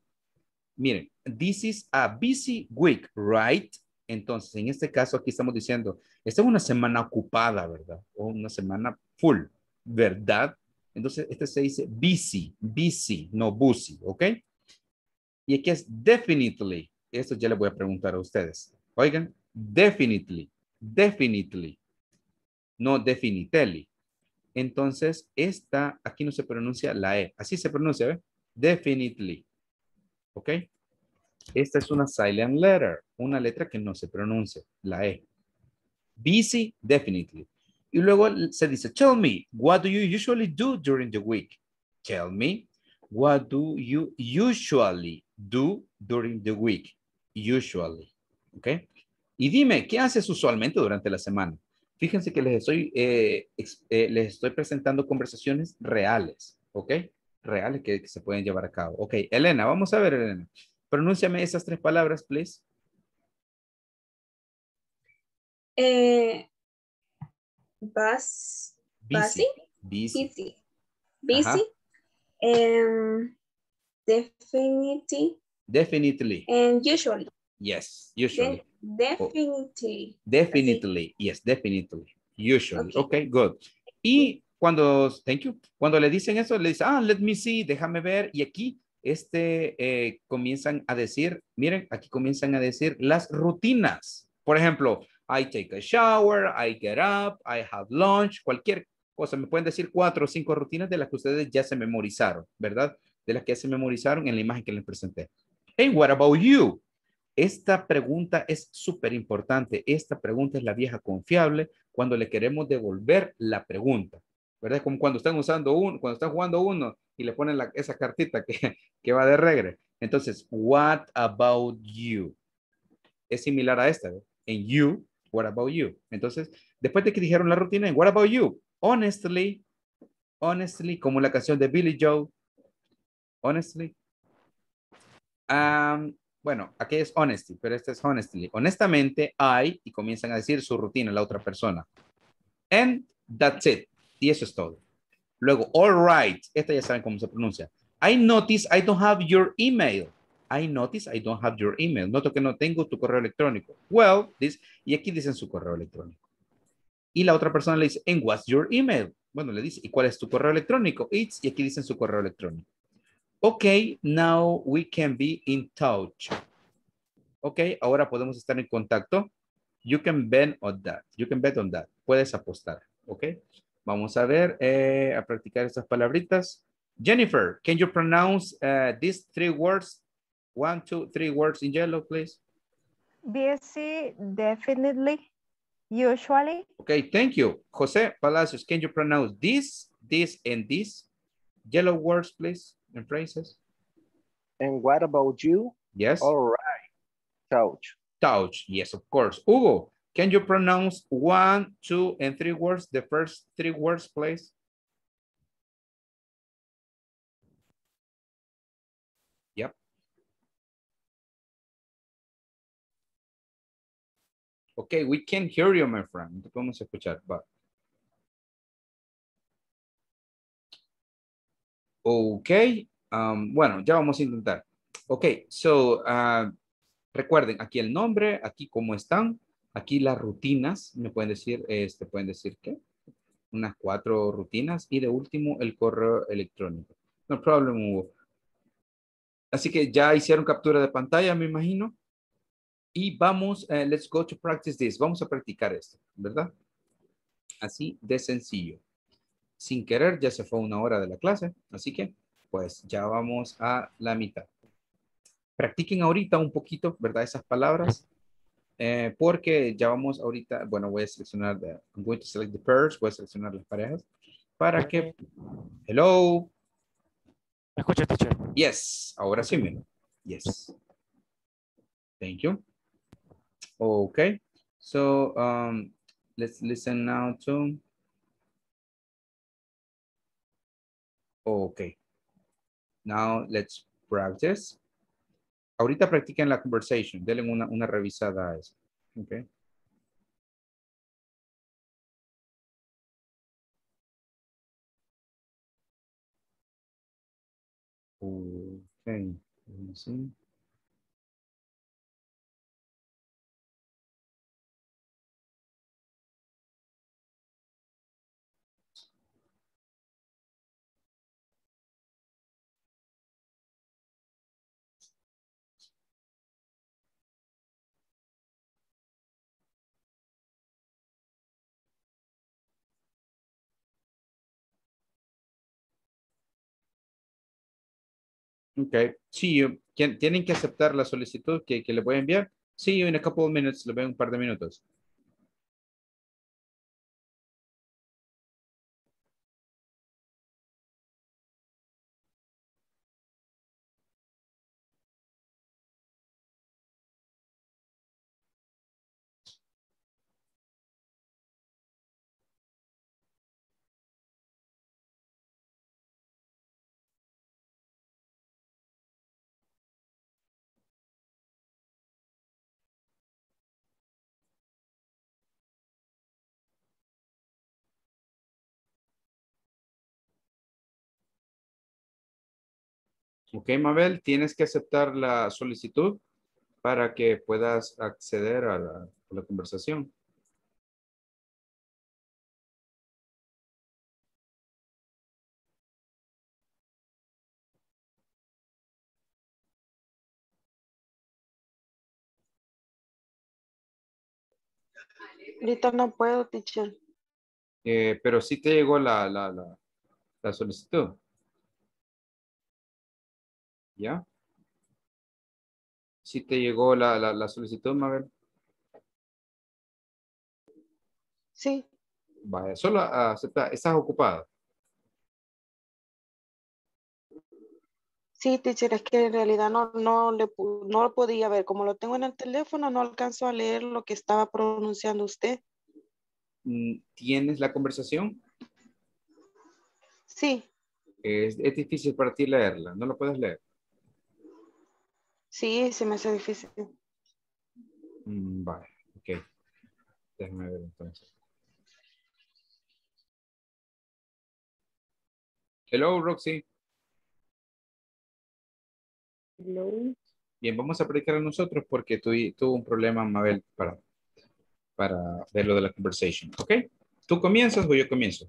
Miren, this is a busy week, right? Entonces, en este caso aquí estamos diciendo, esta es una semana ocupada, ¿verdad? O una semana full. ¿Verdad? Entonces, este se dice busy, busy, no busy, ¿ok? Y aquí es definitely. Esto ya le voy a preguntar a ustedes. Oigan, definitely, definitely, no definitely. Entonces, esta, aquí no se pronuncia la E. Así se pronuncia, ¿eh? Definitely, ¿ok? Esta es una silent letter, una letra que no se pronuncia, la E. Busy, definitely. Y luego se dice, tell me, what do you usually do during the week? Tell me, what do you usually do during the week? Usually, ¿ok? Y dime, ¿qué haces usualmente durante la semana? Fíjense que les estoy presentando conversaciones reales, ¿ok? Reales que se pueden llevar a cabo. Ok, Elena, vamos a ver, Elena. Pronúnciame esas 3 palabras, please. Busy. Definitely. And usually. Yes, usually. Definitely. Oh. Definitely. Así. Yes, definitely. Usually. Okay, good. Y cuando le dicen eso, le dicen, let me see, déjame ver. Y aquí comienzan a decir, miren, aquí comienzan a decir las rutinas. Por ejemplo, I take a shower, I get up, I have lunch, cualquier cosa. Me pueden decir 4 o 5 rutinas de las que ustedes ya se memorizaron, ¿verdad? De las que ya se memorizaron en la imagen que les presenté. Hey, what about you? Esta pregunta es súper importante. Esta pregunta es la vieja confiable cuando le queremos devolver la pregunta, ¿verdad? Como cuando están usando cuando están jugando uno y le ponen esa cartita que va de regre. Entonces, what about you? Es similar a esta, ¿verdad? En you, what about you? Entonces, después de que dijeron la rutina, en what about you? Honestly, honestly, como la canción de Billy Joel, honestly. Bueno, aquí es honesty, pero este es honestly. Honestamente, I, y comienzan a decir su rutina, la otra persona. And that's it. Y eso es todo. Luego, all right. Esta ya saben cómo se pronuncia. I notice I don't have your email. I notice I don't have your email. Noto que no tengo tu correo electrónico. Well, this. Y aquí dicen su correo electrónico. Y la otra persona le dice, and what's your email? Bueno, le dice, ¿y cuál es tu correo electrónico? It's. Y aquí dicen su correo electrónico. Ok, now we can be in touch. Ok, ahora podemos estar en contacto. You can bet on that. You can bet on that. Puedes apostar. Ok. Vamos a ver, a practicar estas palabritas. Jennifer, can you pronounce these 3 words? 1, 2, 3 words in yellow, please. BSC, definitely, usually. Okay, thank you. Jose Palacios, can you pronounce this, this, and this? Yellow words, please, and phrases. And what about you? Yes. All right. Touch. Touch, yes, of course. Hugo. Can you pronounce 1, 2, and 3 words? The first 3 words, please. Yep. Okay, we can hear you, my friend. Te podemos escuchar, but... Okay. Bueno, ya vamos a intentar. Okay, so recuerden, aquí el nombre, aquí cómo están. Aquí las rutinas, me pueden decir, pueden decir que unas 4 rutinas y de último el correo electrónico. No problem, Hugo. Así que ya hicieron captura de pantalla, me imagino. Y vamos, let's go to practice this. Vamos a practicar esto, ¿verdad? Así de sencillo. Sin querer, ya se fue una hora de la clase, así que pues ya vamos a la mitad. Practiquen ahorita un poquito, ¿verdad? Esas palabras. Porque ya vamos ahorita, bueno, voy a seleccionar, I'm going to select the pairs, voy a seleccionar las parejas, para que, hello. ¿Me escucha, teacher? Yes, ahora sí, mira. Yes. Thank you. Okay, so let's listen now to, okay, now let's practice. Ahorita practiquen la conversation. Denle una revisada a eso. Okay. Okay. Let's see. Okay, see you. Tienen que aceptar la solicitud que le voy a enviar. See you in a couple of minutes. Le veo en un par de minutos. Ok, Mabel, tienes que aceptar la solicitud para que puedas acceder a la conversación. Ahorita no puedo, teacher. Pero sí te llegó la solicitud. ¿Ya? ¿Sí te llegó la solicitud, Mabel? Sí. Vaya, solo acepta. ¿Estás ocupada? Sí, teacher, es que en realidad no lo podía ver. Como lo tengo en el teléfono, no alcanzo a leer lo que estaba pronunciando usted. ¿Tienes la conversación? Sí. Es difícil para ti leerla, ¿no lo puedes leer? Sí, se me hace difícil. Vale, ok. Déjame ver entonces. Hello, Roxy. Hello. Bien, vamos a practicar a nosotros porque tuvo un problema, Mabel, para ver lo de la conversation. ¿Ok? ¿Tú comienzas o yo comienzo?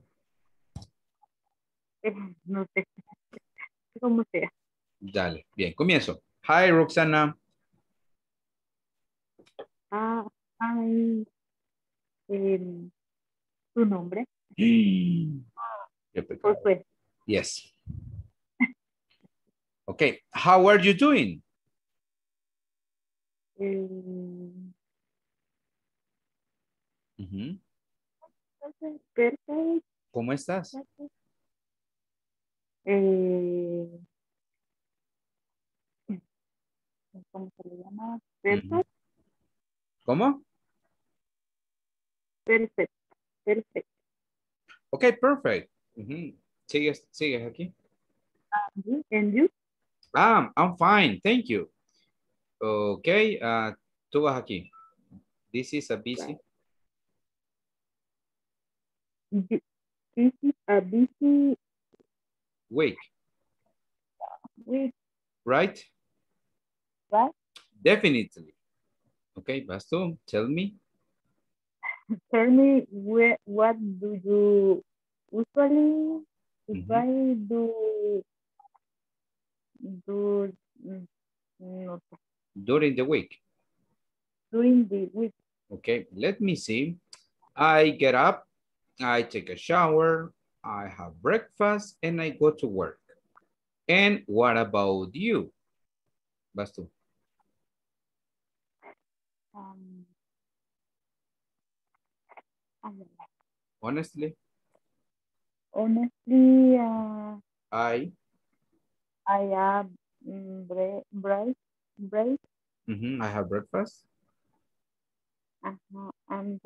No sé. Como sea. Dale, bien, comienzo. Hi, Roxana. Hi. ¿Tu nombre? Josué. Yes. Okay. How are you doing? Perfect. ¿Cómo estás? ¿Cómo se le llama? Perfect. ¿Cómo? Perfect. Perfect. Okay, perfect. ¿Sigues aquí? And you? I'm fine, thank you. Okay, tú vas aquí. This is a busy. This is a busy week. Right? Definitely. Okay, vas tú. Tell me what do you usually during the week. Okay, let me see. I get up, I take a shower, I have breakfast, and I go to work. And what about you? Vas tú. Honestly, I have breakfast. I have breakfast. And I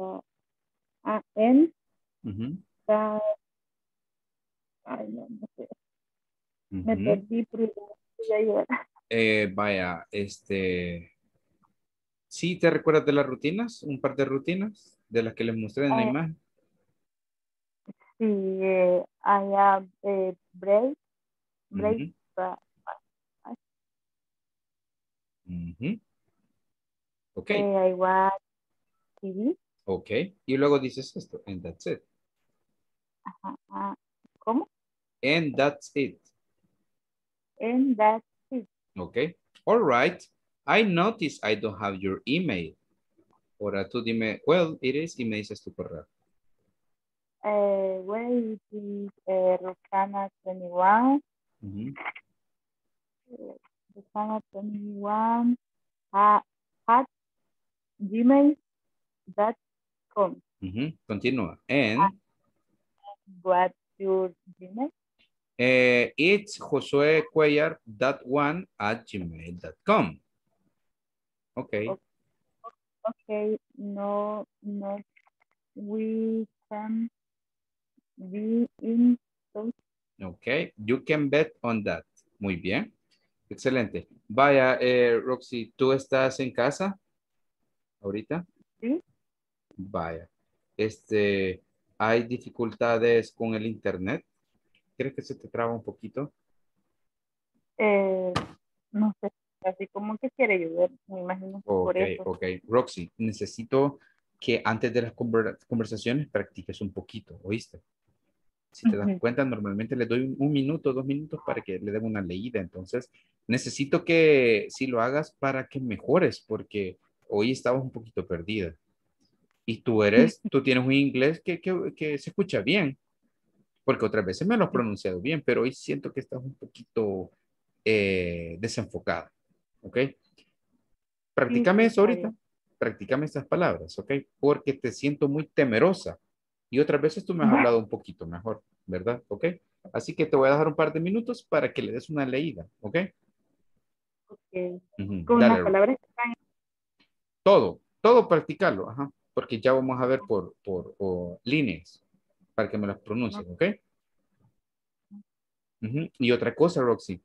don't know. Me perdí por ya llegar. Vaya, ¿sí te recuerdas de las rutinas? Un par de rutinas de las que les mostré en la imagen. Sí, I have Okay. I watch TV. Okay. Y luego dices esto. And that's it. ¿Cómo? And that's it. Okay. All right. I noticed I don't have your email. Ahora tú dime, well, it is, y me dices tu correo. Where is the Roxana 21? Roxana 21 at gmail.com. Continúa. And what's your Gmail? It's Josué Cuellar .1 at gmail.com. Okay. Okay. No. We can be in touch. Okay. You can bet on that. Muy bien. Excelente. Vaya, Roxy, ¿tú estás en casa ahorita? Sí. Vaya. ¿Hay dificultades con el internet? ¿Crees que se te traba un poquito? No sé. Así como que quiere llover, me imagino. Ok. Roxy, necesito que antes de las conversaciones practiques un poquito, ¿oíste? Si te das cuenta, normalmente le doy un minuto, 2 minutos para que le den una leída. Entonces, necesito que si lo hagas para que mejores, porque hoy estabas un poquito perdida. Y tú tienes un inglés que se escucha bien, porque otras veces me lo has pronunciado bien, pero hoy siento que estás un poquito desenfocada, ¿ok? Practícame eso ahorita, practícame esas palabras, ¿ok? Porque te siento muy temerosa y otras veces tú me has hablado un poquito mejor, ¿verdad? ¿Ok? Así que te voy a dejar un par de minutos para que le des una leída, ¿ok? Ok. Con las palabras que están... Todo practicarlo, ajá. Porque ya vamos a ver por líneas para que me las pronuncien, ¿ok? Y otra cosa, Roxy.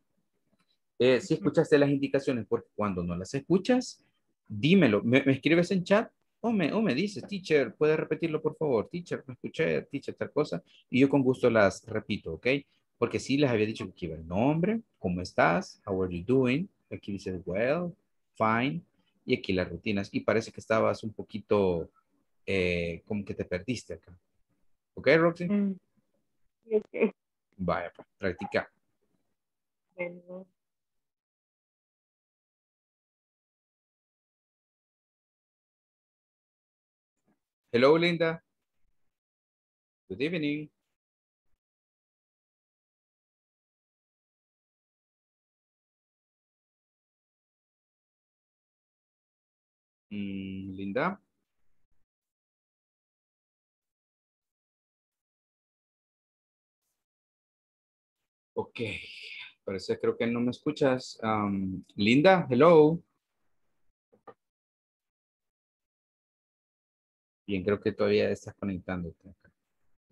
Si escuchaste las indicaciones, porque cuando no las escuchas, dímelo. ¿Me escribes en chat? O me dices, teacher, ¿puedes repetirlo, por favor? Teacher, no escuché, teacher, tal cosa. Y yo con gusto las repito, ¿ok? Porque sí les había dicho que aquí iba el nombre, ¿cómo estás? How are you doing? Aquí dices, well, fine. Y aquí las rutinas. Y parece que estabas un poquito como que te perdiste acá. ¿Ok, Roxy? Ok. Vaya, practica. Bueno. Hello, Linda. Good evening. Linda. Ok. Parece, creo que no me escuchas. Linda, hello. Bien, creo que todavía estás conectándote.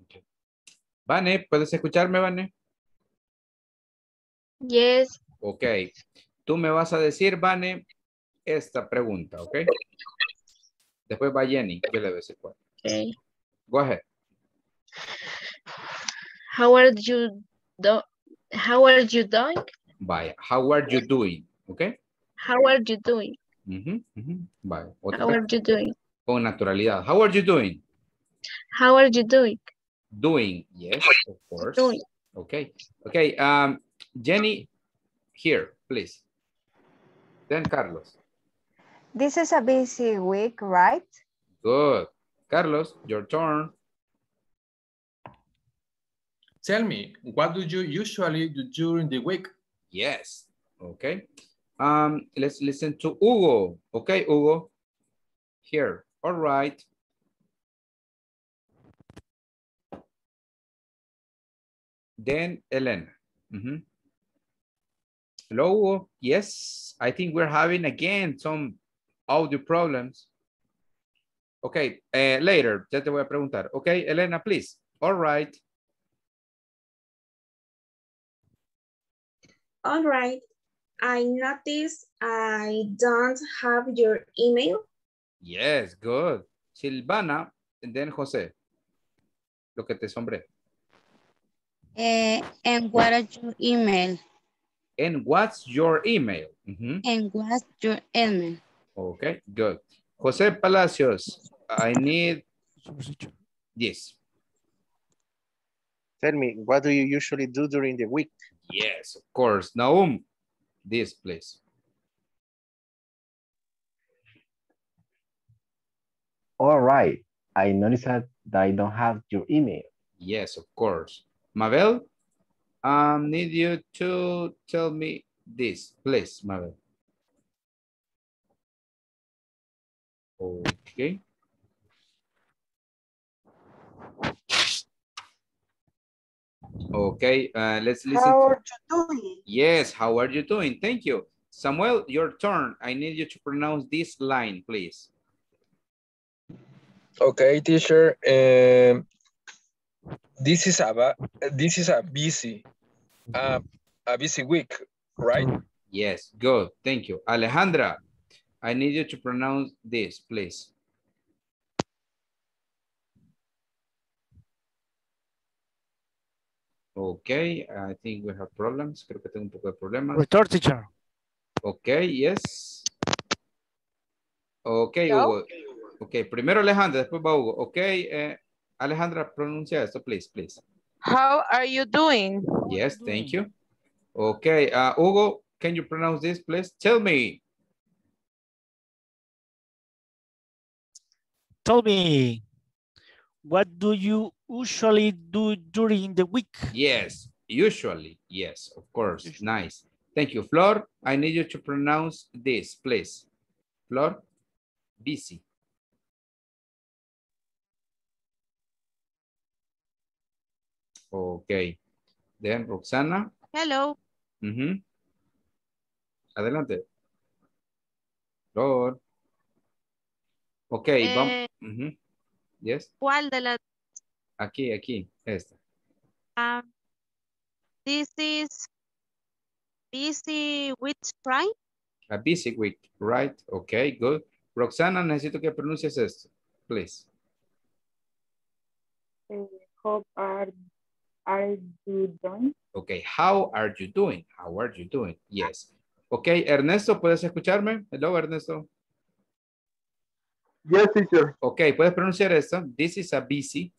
Okay. Vane, ¿puedes escucharme, Vane? Yes. Ok. Tú me vas a decir, Vane, esta pregunta, ¿ok? Después va Jenny, yo le doy ese cuadro. Ok. Go ahead. How are you doing? Vaya, how are you doing? Ok. How are you doing? Vaya. How are you doing? Con naturalidad. How are you doing? How are you doing? Doing, yes, of course. Doing. Okay, okay. Jenny, here, please. Then Carlos. This is a busy week, right? Good. Carlos, your turn. Tell me, what do you usually do during the week? Yes. Okay. Let's listen to Hugo. Okay, Hugo. Here. All right. Then Elena. Hello. Yes, I think we're having again some audio problems. Okay, later, ya te voy a preguntar. Okay, Elena, please. All right. All right. I noticed I don't have your email. Yes, good. Silvana, and then Jose. Lo que te sombré. And what is your email? And what's your email? And what's your email? Okay, good. Jose Palacios, I need... Yes. Tell me, what do you usually do during the week? Yes, of course. Naum, this please. All right. I noticed that I don't have your email. Yes, of course. Mabel, I need you to tell me this, please, Mabel. Okay. Okay, let's listen. How are you doing? Yes, how are you doing? Thank you. Samuel, your turn. I need you to pronounce this line, please. Okay, teacher. This is a busy week, right? Yes, good. Thank you. Alejandra, I need you to pronounce this, please. Okay, I think we have problems. Creo que tengo un poco de problemas. Restore, teacher. Okay, yes. Okay, Hugo. Okay, primero Alejandra, después va Hugo. Okay, Alejandra, pronuncia esto, please, please. How are you doing? Yes, thank you. Okay, Hugo, can you pronounce this, please? Tell me. Tell me, what do you usually do during the week? Yes, usually. Yes, of course. Usually. Nice. Thank you, Flor. I need you to pronounce this, please. Flor, busy. Okay. Then Roxana. Hello. Mm-hmm. Adelante. Flor. Okay, vamos. Mm-hmm. Yes. ¿Cuál de las? Aquí, aquí, esta. This is busy with, right? A busy with, right? Okay, good. Roxana, necesito que pronuncies esto, please. How are you doing? Okay, how are you doing? How are you doing? Yes. Okay, Ernesto, ¿puedes escucharme? Hello, Ernesto. Yes, teacher. Okay, ¿puedes pronunciar esto? This is a busy.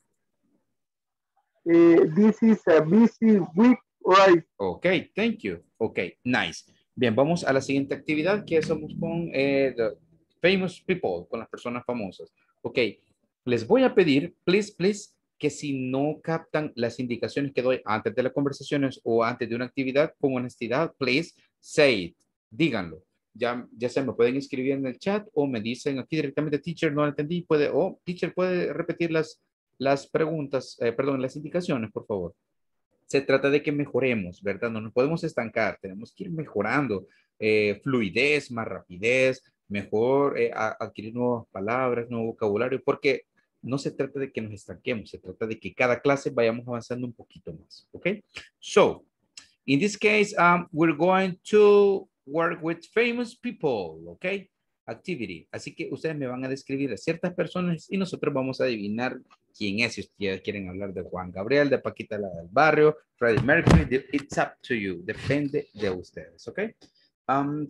This is a busy week, right? Okay, thank you. Okay, nice. Bien, vamos a la siguiente actividad que somos con the famous people, con las personas famosas. Okay, les voy a pedir, please, please, que si no captan las indicaciones que doy antes de las conversaciones o antes de una actividad, con honestidad, please, say it, díganlo. Ya se me pueden escribir en el chat o me dicen aquí directamente, teacher, no entendí, puede, o teacher, puede repetir las preguntas, perdón, las indicaciones, por favor. Se trata de que mejoremos, ¿verdad? No nos podemos estancar, tenemos que ir mejorando, fluidez, más rapidez, mejor adquirir nuevas palabras, nuevo vocabulario, porque no se trata de que nos estanquemos, se trata de que cada clase vayamos avanzando un poquito más, ¿ok? So, in this case, we're going to work with famous people, ok, activity. Así que ustedes me van a describir a ciertas personas y nosotros vamos a adivinar quién es. Si ustedes quieren hablar de Juan Gabriel, de Paquita la del Barrio, Freddie Mercury, it's up to you, depende de ustedes, ok.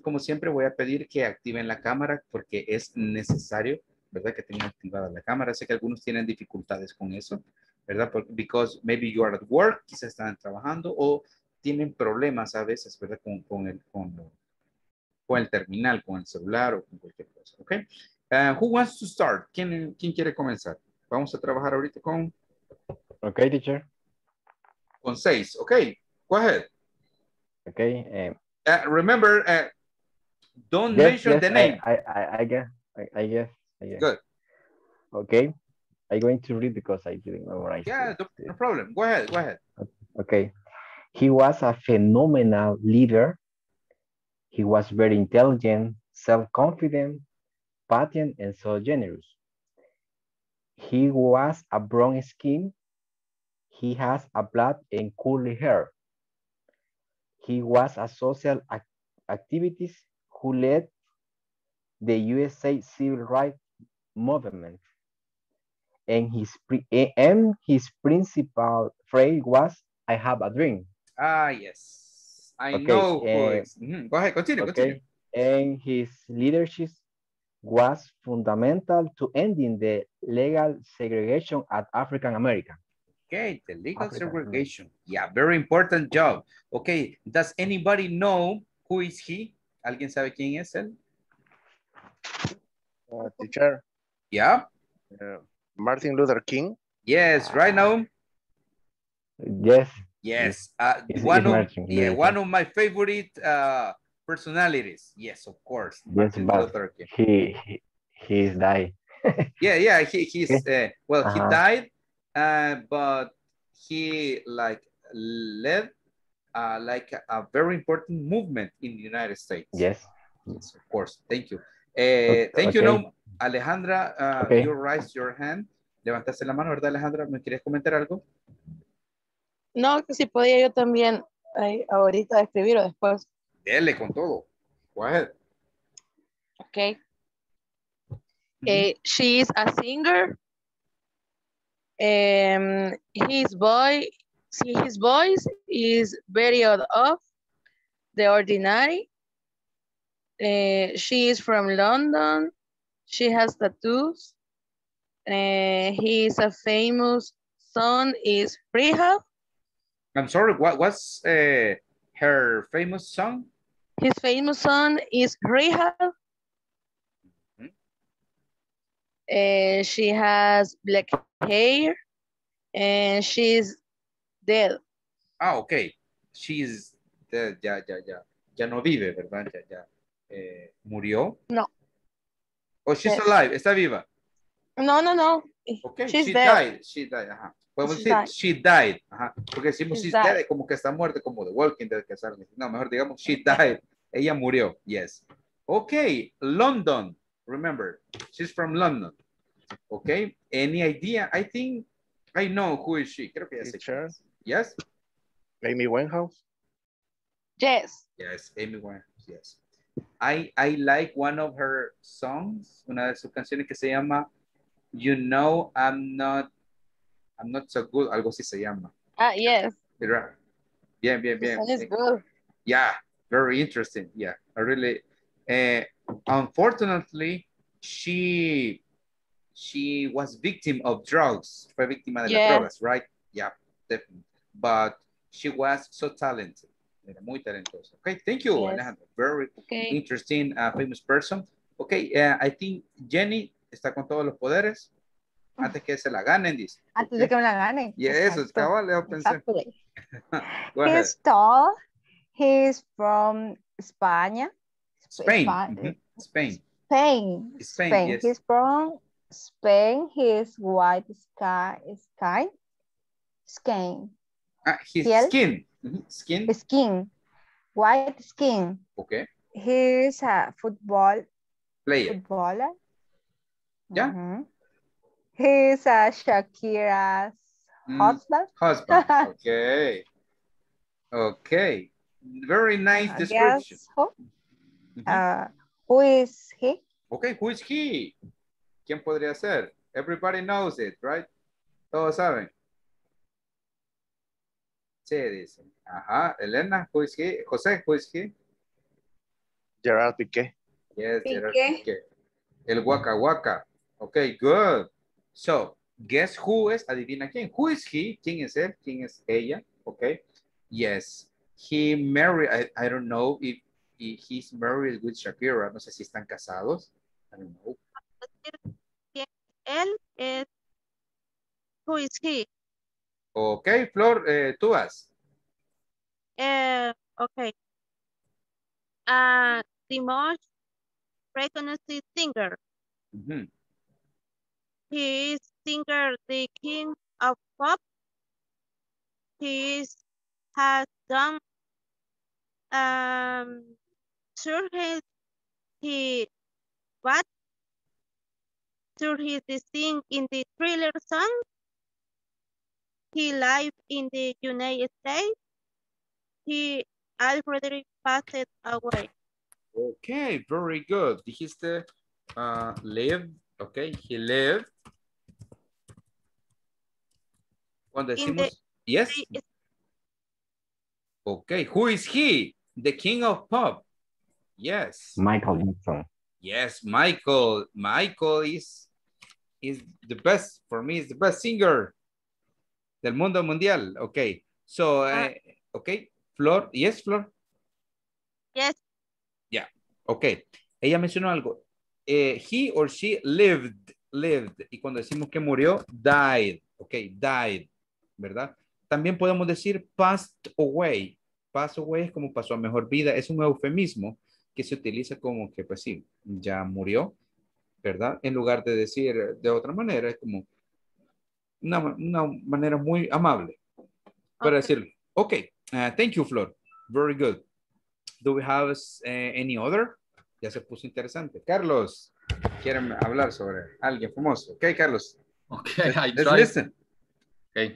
Como siempre voy a pedir que activen la cámara porque es necesario, ¿verdad? Que tengan activada la cámara. Sé que algunos tienen dificultades con eso, ¿verdad? Because maybe you are at work, quizás están trabajando o tienen problemas a veces, ¿verdad? Con el terminal, con el celular o con cualquier cosa, ¿ok? Who wants to start? ¿Quién quiere comenzar? Vamos a trabajar ahorita con... Ok, teacher. Con 6, ok. Go ahead. Ok. Remember, don't mention the name. I guess. Good. Ok. I'm going to read because I didn't memorize. Yeah, no problem. Go ahead. Ok. He was a phenomenal leader. He was very intelligent, self-confident, patient, and so generous. He was a brown skin. He has a black and curly hair. He was a social activist who led the USA civil rights movement. And his principal phrase was, I have a dream. Ah, yes. I know. Go ahead, continue. And his leadership was fundamental to ending the legal segregation at African American. Okay, the legal segregation. Yeah, very important job. Okay, does anybody know who is he? ¿Alguien sabe quién es él? Teacher. Yeah. Martin Luther King. Yes, right now. Yes. Yes, one of my favorite personalities. Yes, of course. Yes, he died. yeah. He died, but he led a very important movement in the United States. Yes. Yes, of course. Thank you. Thank you, Naum. Alejandra, you raise your hand. Levantaste la mano, ¿verdad, Alejandra? ¿Me quieres comentar algo? No, que si podía yo también ahorita escribir o después. Dele con todo. Go ahead. Okay. She is a singer. His voice is very out of the ordinary. She is from London. She has tattoos. He is a famous son is Prehab. I'm sorry, what's her famous song? His famous song is Rehab. Mm-hmm. She has black hair and she's dead. Ah, okay. She's dead. Ya no vive, ¿verdad? ¿Murió? No. Oh, she's alive. ¿Está viva? No. Okay. She's dead. She died. Ajá. Podemos decir, she died. Ajá. Porque decimos she's dead, como que está muerta, como The Walking Dead. No, mejor digamos, she died. Ella murió. Yes. Okay. London. Remember, she's from London. Okay. Any idea? I think I know who is she. Creo que ya sé. Yes. Amy Winehouse. Yes. Yes, Amy Winehouse. Yes. I like one of her songs. Una de sus canciones que se llama You Know I'm Not So Good. Algo así se llama. Ah, yes. Bien. That is good. Yeah, very interesting. Yeah, I really. Unfortunately, she was victim of drugs. Fue víctima de las drogas, right? Yeah, definitely. But she was so talented. Era muy talentosa. Okay, thank you, Alejandra. Very interesting, famous person. Okay, I think Jenny está con todos los poderes. Antes que se la ganen, dice. Antes de que me la ganen. Y eso, cabal, yo pensé. He's tall. He's from España. Spain. Yes. He's from Spain. He's white skin. His skin. Skin. White skin. Okay. He's a football player. Yeah. Mm-hmm. He's a Shakira's husband. Okay. Okay. Very nice description. Who is he? Okay, who is he? ¿Quién podría ser? Everybody knows it, right? Todos saben. Sí, dicen. Ajá, Elena, who is he? Jose, who is he? Gerard Pique. Yes, Gerard Pique. El Waka Waka. Okay, good. So, guess who is, adivina quién. Who is he? ¿Quién es él? ¿Quién es ella? Okay. Yes. He married, I don't know if he's married with Shakira. No sé si están casados. I don't know. Él es. Who is he? Okay, Flor, tú vas. Okay. The most recognized singer. Mm-hmm. He is singer, the king of pop. He has done he sing in the Thriller song. He live in the United States. He already passed away. Okay, very good. This is the live. Okay, he lived. Cuando decimos, yes. Okay, who is he? The king of pop. Yes. Michael. Yes, Michael. Michael is the best, for me, is the best singer del mundo mundial. Okay. So, okay. Flor. Yes, Flor. Yes. Yeah. Okay. Ella mencionó algo. He or she lived. Y cuando decimos que murió, died. Okay, died. ¿Verdad? También podemos decir passed away. Paso, güey, es como pasó a mejor vida. Es un eufemismo que se utiliza como que, pues sí, ya murió, ¿verdad? En lugar de decir de otra manera, es como una manera muy amable para decirlo. Ok, thank you, Flor. Very good. Do we have any other? Ya se puso interesante. Carlos, quieren hablar sobre alguien famoso. Ok, Carlos. Ok, let's listen. Ok.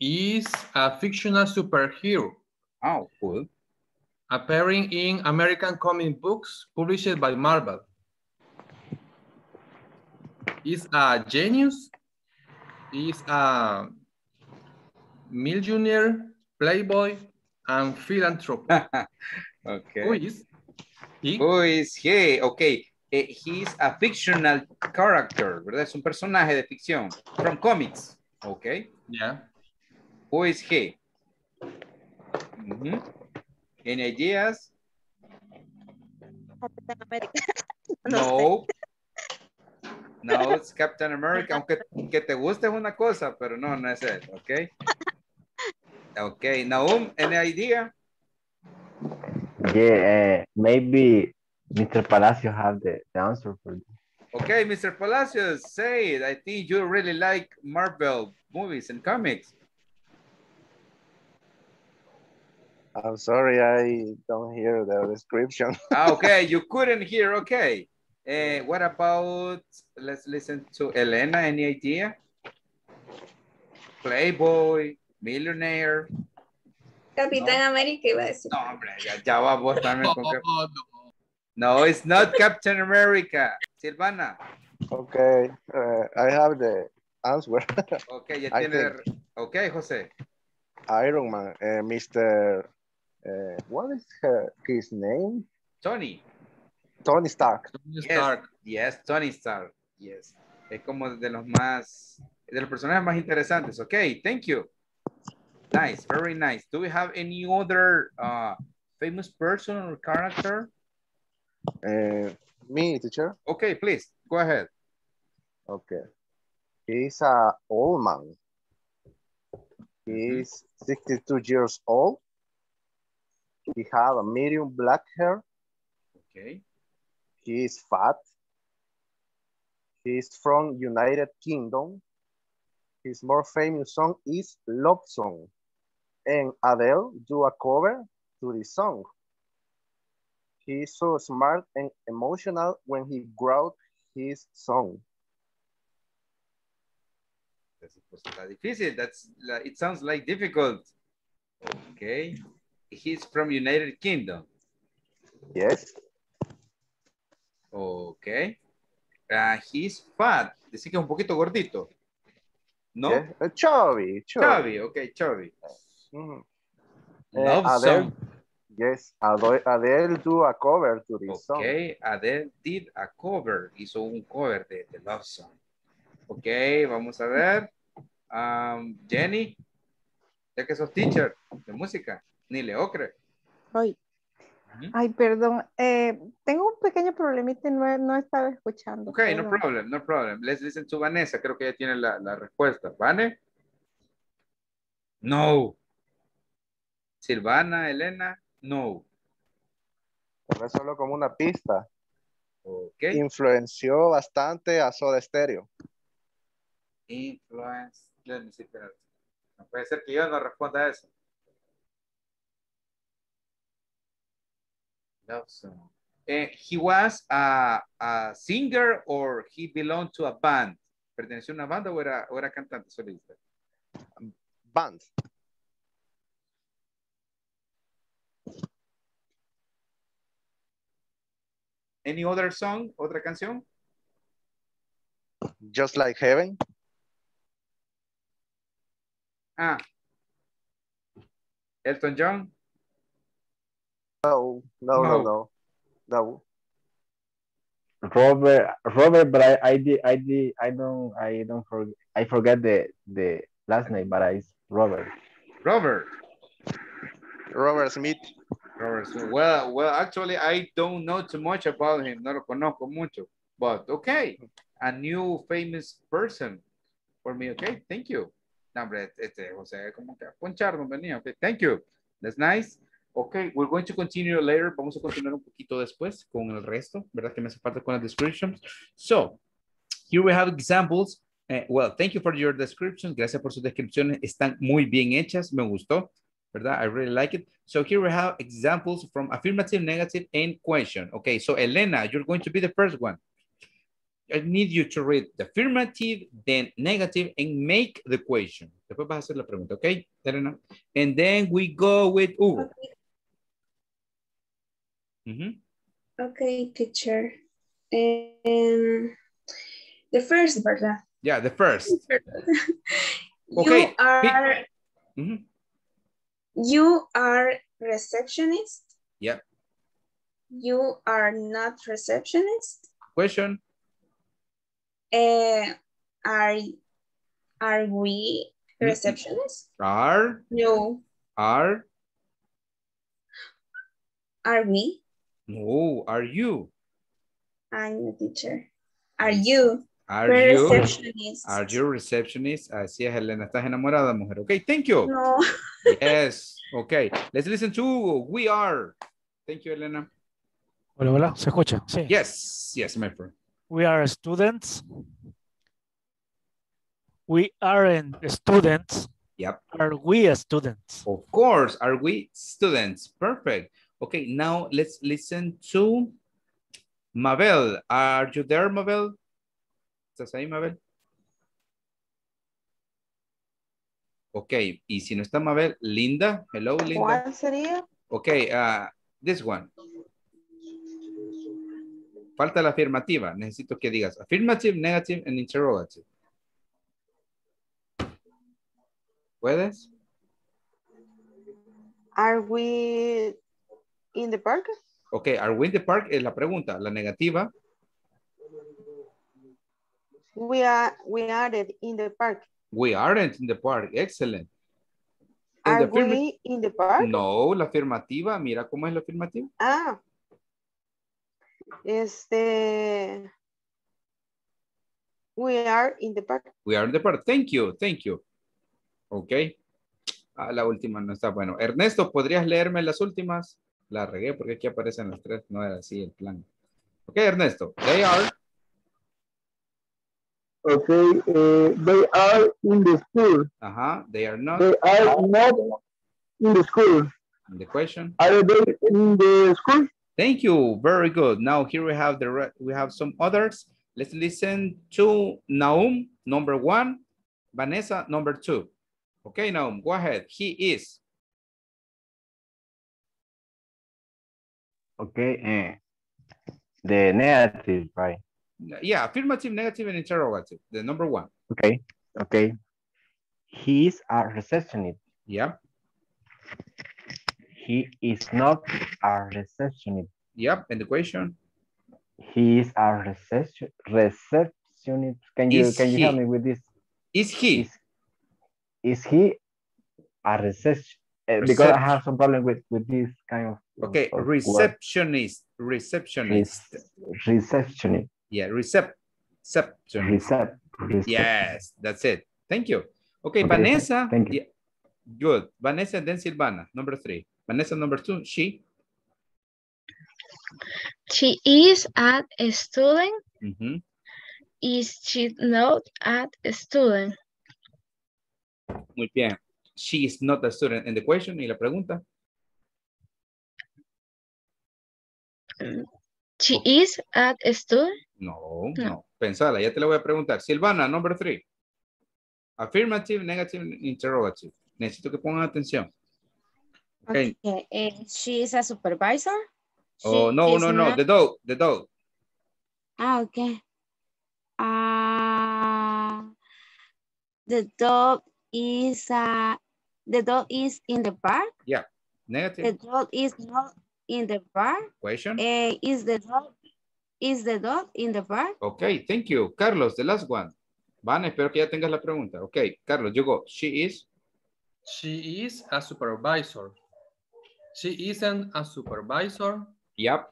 Is a fictional superhero. Oh, cool. Appearing in American comic books published by Marvel. Is a genius. Is a millionaire, playboy, and philanthropist. Okay. Who is he? Who is he? Okay. He is a fictional character, ¿verdad? Es un personaje de ficción. From comics. Okay. Yeah. Who is he? Mm-hmm. Any ideas? No. No, it's Captain America, aunque que te guste una cosa, pero no, no es él, ¿ok? Ok, Naum, any idea? Yeah, maybe Mr. Palacios has the answer for you. Okay, Mr. Palacios, say it. I think you really like Marvel movies and comics. I'm sorry, I don't hear the description. Okay, you couldn't hear, okay. What about, let's listen to Elena, any idea? Playboy, Millionaire. Capitán América iba a decir. No, hombre, ya va vos también con que... No, it's not Captain America. Silvana. Okay, I have the answer. Okay, ya tiene. Okay, Jose. Iron Man, Mr. What is his name? Tony. Tony Stark. Tony Stark. Yes, Tony Stark. Yes. Es como de los personajes más interesantes. Okay, thank you. Nice, very nice. Do we have any other famous person or character? Me, teacher. Okay, please, go ahead. Okay. He's an old man. He's 62 years old. He has a medium black hair. Okay. He is fat. He's from United Kingdom. His more famous song is Love Song. And Adele do a cover to the song. He's so smart and emotional when he wrote his song. That's it sounds like difficult. Okay. He's from United Kingdom. Yes. Okay. He's fat. Dice que es un poquito gordito. No. Yes. Chubby. Chubby. Okay, chubby. Mm-hmm. Love Song. Yes, Adele do a cover to this song. Okay, Adele did a cover. Hizo un cover de Love Song. Ok, vamos a ver. Jenny, ya que sos teacher de música, ni le ocre. Ay, ay, perdón. Tengo un pequeño problemita y no estaba escuchando. Ok, no problem, no problem. Let's listen to Vanessa. Creo que ya tiene la respuesta. ¿Vane? No. Silvana, Elena. No. Pero es solo como una pista. Okay. Influenció bastante a Soda Stereo. No puede ser que yo no responda a eso. Awesome. He was a singer or he belonged to a band. ¿Perteneció a una banda o era cantante solista? Band. Any other song, otra canción? Just Like Heaven. Ah. Elton John. No. Robert, but I forget the last name, but it's Robert. Robert Smith. Well, actually, I don't know too much about him. No lo conozco mucho. But, okay. A new famous person for me. Okay, thank you. No, hombre, José, como que a ponchar, no venía. Okay, thank you. That's nice. Okay, we're going to continue later. Vamos a continuar un poquito después con el resto, ¿verdad? Que me hace falta con las descriptions. So, here we have examples. Well, thank you for your descriptions. Gracias por sus descripciones. Están muy bien hechas. Me gustó. I really like it. So here we have examples from affirmative, negative, and question. Okay, so Elena, you're going to be the first one. I need you to read the affirmative, then negative, and make the question. Después vas a hacer la pregunta, okay, Elena? And then we go with Hugo. Okay, okay, teacher. The first, ¿verdad? Yeah, the first. Okay. You are... You are receptionist? Yeah. You are not receptionist? Question. Are we receptionists? Are? No. Are? Are we? No, are you? I'm a teacher. Are you? Are you receptionist? Así es, Elena. Estás enamorada, mujer. Okay, thank you. No. Yes. Okay. Let's listen to We Are. Thank you, Elena. Hola, hola. ¿Se escucha? Sí. Yes. Yes, my friend. We are students. We aren't students. Yep. Are we students? Of course. Are we students? Perfect. Okay. Now let's listen to Mabel. Are you there, Mabel? ¿Estás ahí, Mabel? Ok, y si no está Mabel, Linda. Hello, Linda. ¿Cuál sería? Ok, this one. Falta la afirmativa. Necesito que digas affirmative, negative, and interrogative. ¿Puedes? Are we in the park? Ok, are we in the park es la pregunta. La negativa. We aren't in the park. We aren't in the park. Excellent. Are we in the park? No, la afirmativa. Mira cómo es la afirmativa. Ah. We are in the park. We are in the park. Thank you. Thank you. Ok. Ah, la última no está. Bueno, Ernesto, ¿podrías leerme las últimas? La regué porque aquí aparecen las tres. No era así el plan. Ok, Ernesto. They are. Okay, they are in the school. Uh-huh, they are not. They are not in the school. And the question? Are they in the school? Thank you, very good. Now here we have some others. Let's listen to Naum, number one, Vanessa, number two. Okay, Naum, go ahead. He is. Okay, the negative, right? Yeah, affirmative, negative, and interrogative. The number one. Okay, okay. He is a receptionist. Yeah. He is not a receptionist. Yep, and the question? He is a receptionist. Can you help me with this? Is he a receptionist? Because I have some problem with this kind of... Okay, of receptionist. Word. Receptionist. Yeah, reception. Yes, that's it. Thank you. Okay, Vanessa. Thank you. Yeah, good. Vanessa, then Silvana, number three. Vanessa, number two, she? She is a student. Mm-hmm. Is she not a student? Muy bien. She is not a student. And the question y la pregunta? She is at a student? No, no. Pensala, ya te la voy a preguntar. Silvana, number three. Affirmative, negative, interrogative. Necesito que pongan atención. Okay. She is a supervisor? Oh, no. The dog. Ah, okay. The dog is in the park? Yeah. Negative. The dog is not in the bar. Question. Is the dog in the bar? Okay, thank you. Carlos, the last one. Van, espero que ya tengas la pregunta. Okay, Carlos, you go. She is? She is a supervisor. She isn't a supervisor. Yep.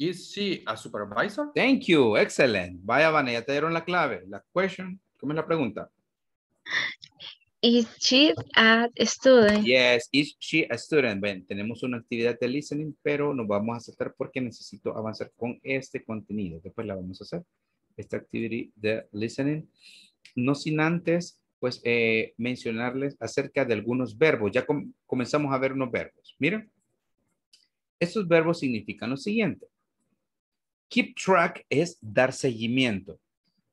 Is she a supervisor? Thank you. Excellent. Vaya, Van, ya te dieron la clave. La question. ¿Cómo es la pregunta? Is she a student? Yes, is she a student? Ven, tenemos una actividad de listening, pero nos vamos a saltar porque necesito avanzar con este contenido. Después la vamos a hacer. Esta actividad de listening. No sin antes, pues, mencionarles acerca de algunos verbos. Ya comenzamos a ver unos verbos. Miren. Estos verbos significan lo siguiente. Keep track es dar seguimiento.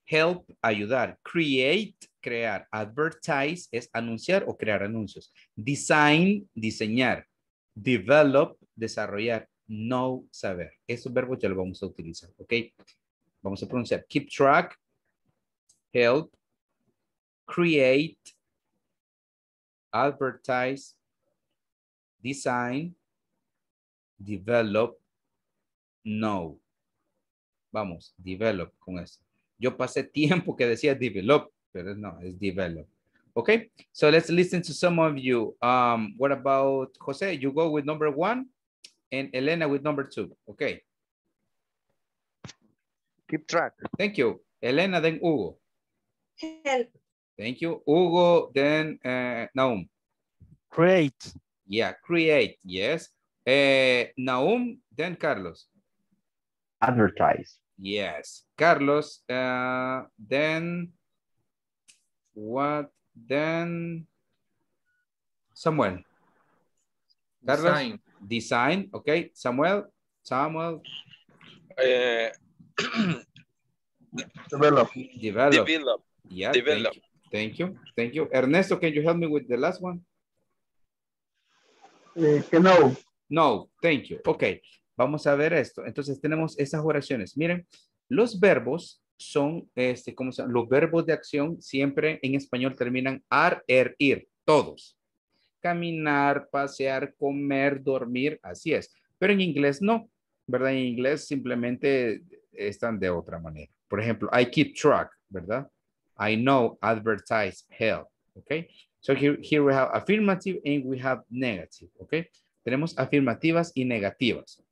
Help, ayudar. Create, crear. Advertise es anunciar o crear anuncios. Design, diseñar. Develop, desarrollar. Know, saber. Estos verbos ya los vamos a utilizar, ¿ok? Vamos a pronunciar. Keep track. Help. Create. Advertise. Design. Develop. Know. Vamos, develop con esto. Yo pasé tiempo que decía develop, pero no, es develop. Okay, so let's listen to some of you. What about Jose? You go with number one and Elena with number two. Okay. Keep track. Thank you. Elena, then Hugo. Help. Thank you. Hugo, then Naum. Create. Yeah, create, yes. Naum, then Carlos. Advertise. Yes. Carlos, then what? Then Samuel. Carlos, design. Design, okay. Samuel, develop. Develop. Develop. Yeah, develop. Thank you. Thank you. Ernesto, can you help me with the last one? No. No, thank you. Ok, vamos a ver esto. Entonces tenemos esas oraciones. Miren, los verbos son, ¿cómo se llama? Los verbos de acción siempre en español terminan ar, er, ir, todos. Caminar, pasear, comer, dormir, así es. Pero en inglés no, ¿verdad? En inglés simplemente están de otra manera. Por ejemplo, I keep track, ¿verdad? I know, advertise, help, ok. So here we have affirmative and we have negative, okay? Tenemos afirmativas y negativas.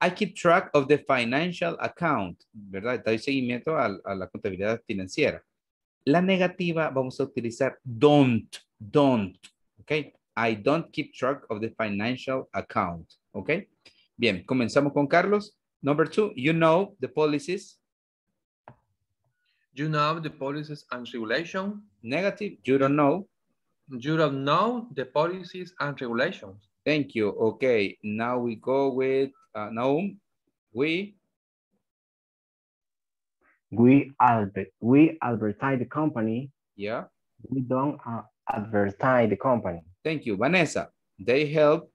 I keep track of the financial account, ¿verdad? Doy seguimiento a la contabilidad financiera. La negativa vamos a utilizar don't, okay? I don't keep track of the financial account, okay? Bien, comenzamos con Carlos. Number 2, you know the policies. You know the policies and regulations. Negative, you don't know. You don't know the policies and regulations. Thank you. Okay, now we go with Naum. We advertise the company. Yeah. We don't advertise the company. Thank you. Vanessa, they help.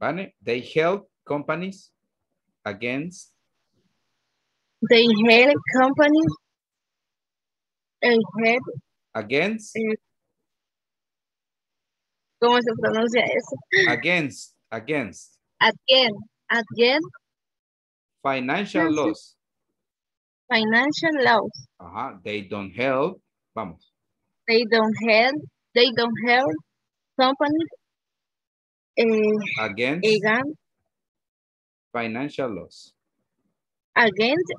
They help companies against. They help companies and help against. ¿Cómo se pronuncia eso? Against. Financial loss. Financial loss. Ajá. They don't help. Vamos. They don't help companies against financial loss. Against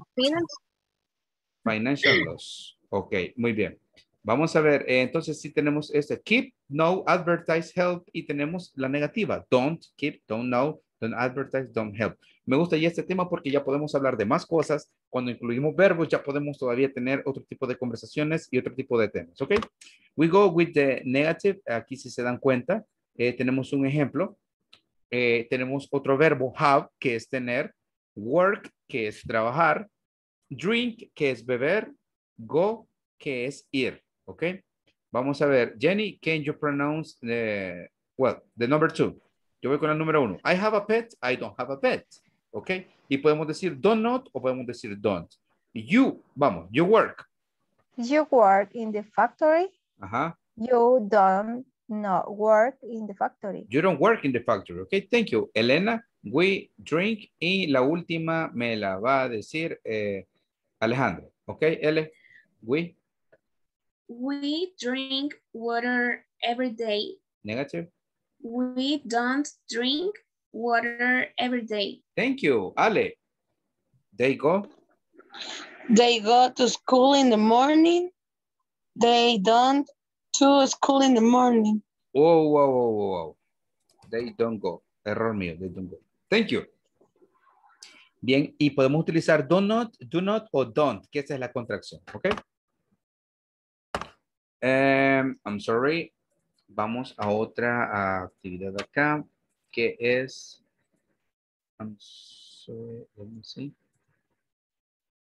financial loss. Ok, muy bien. Vamos a ver, entonces sí tenemos este keep, no, advertise, help y tenemos la negativa. Don't, keep, don't know, don't advertise, don't help. Me gusta ya este tema porque ya podemos hablar de más cosas. Cuando incluimos verbos ya podemos todavía tener otro tipo de conversaciones y otro tipo de temas. Ok, we go with the negative. Aquí si se dan cuenta, tenemos un ejemplo. Tenemos otro verbo have, que es tener. Work, que es trabajar. Drink, que es beber. Go, que es ir. Ok. Vamos a ver. Jenny, can you pronounce the, well, the number 2? Yo voy con el número 1. I have a pet. I don't have a pet. Ok. Y podemos decir do not o podemos decir don't. You, vamos. You work. You work in the factory. Ajá. You don't not work in the factory. You don't work in the factory. Ok. Thank you. Elena. We drink, y la última me la va a decir Alejandra. Ok, L, we. We drink water every day. Negative. We don't drink water every day. Thank you. Ale, they go. They go to school in the morning. They don't to school in the morning. Whoa, whoa, whoa, whoa. They don't go. Error mío, they don't go. Thank you. Bien, y podemos utilizar do not o don't, que esa es la contracción, ¿ok? I'm sorry. Vamos a otra actividad acá, que es, I'm sorry, let me see,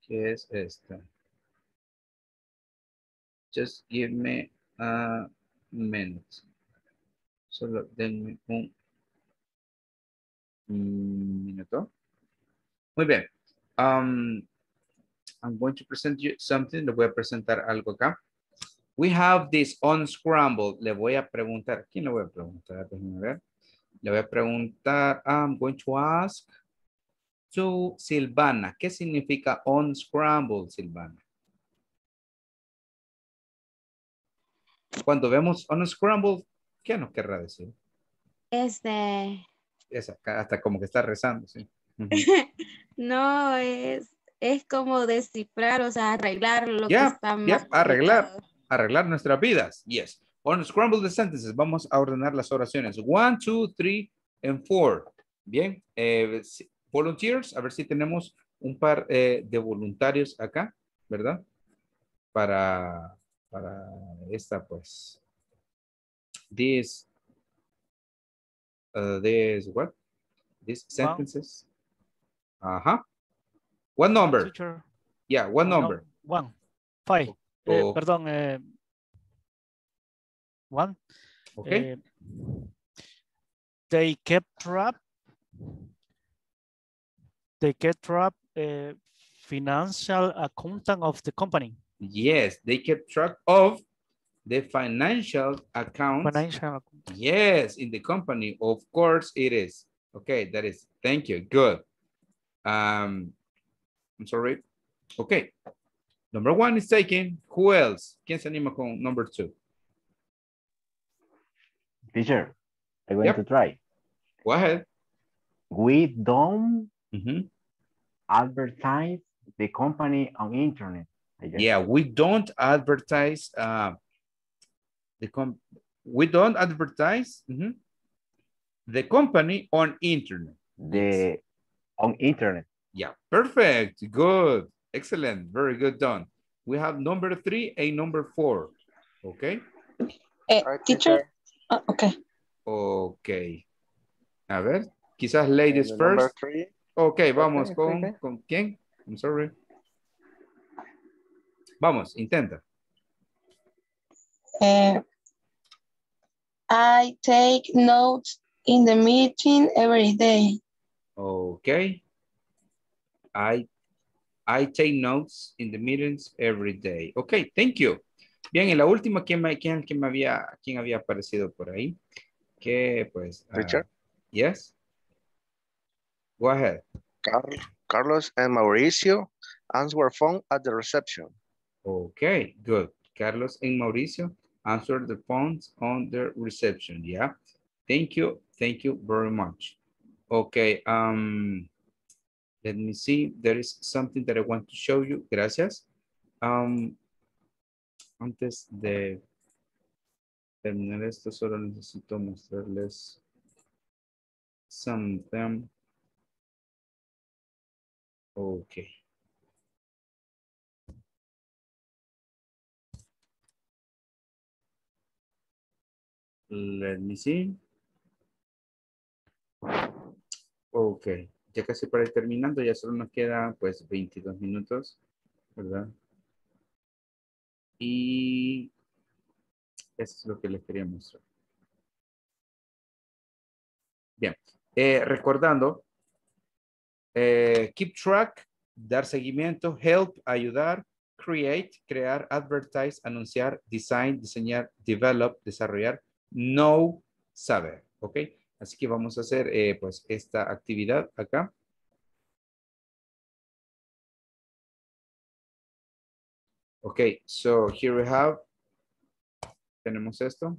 que es esta. Just give me a minute. Solo denme un minuto. Muy bien. I'm going to present you something. Le voy a presentar algo acá. We have this unscrambled. Le voy a preguntar. ¿Quién le voy a preguntar? Déjenme ver. Le voy a preguntar. I'm going to ask to Silvana. ¿Qué significa unscrambled, Silvana? Cuando vemos unscrambled, ¿qué nos querrá decir? Esa, hasta como que está rezando, sí. No, es como descifrar, o sea, arreglar lo que está mal. Arreglar nuestras vidas. Yes. On scramble the sentences, vamos a ordenar las oraciones. 1, 2, 3, and 4. Bien. Volunteers, a ver si tenemos un par de voluntarios acá, ¿verdad? Para esta, pues. This what? These sentences. Ajá. Uh-huh. What number? Teacher. Yeah, what number? 1, 5. Oh. Perdón. 1. Okay. They kept track financial accountant of the company. Yes, they kept track of the financial account. Yes, in the company. Of course it is. Okay, that is. Thank you. Good. I'm sorry. Okay. Number 1 is taken. Who else? ¿Quién se anima con number 2? Teacher, I'm going to try. Go ahead. We don't advertise the company on internet. I guess. Yeah, we don't advertise the company on internet. On internet. Yeah, perfect. Good. Excellent. Very good done. We have number 3 and number 4. Okay. Teacher. Okay. Okay. A ver, quizás ladies first. Okay, vamos con quién. I'm sorry. Vamos, intenta. I take notes in the meeting every day. Okay. I take notes in the meetings every day. Okay, thank you. Bien, en la última, ¿quién había aparecido por ahí? Que pues... Richard? Yes? Go ahead. Carlos and Mauricio answer phone at the reception. Okay, good. Carlos and Mauricio answer the phones on the reception. Yeah. Thank you. Thank you very much. Okay. Let me see. There is something that I want to show you. Gracias. Antes de terminar esto, solo necesito mostrarles something. Okay. Let me see. Okay. Ya casi para ir terminando, ya solo nos queda pues 22 minutos, ¿verdad? Y eso es lo que les quería mostrar. Bien, recordando, keep track, dar seguimiento, help, ayudar, create, crear, advertise, anunciar, design, diseñar, develop, desarrollar, know, saber, ¿ok? Así que vamos a hacer pues esta actividad acá. Okay, so here we have, tenemos esto.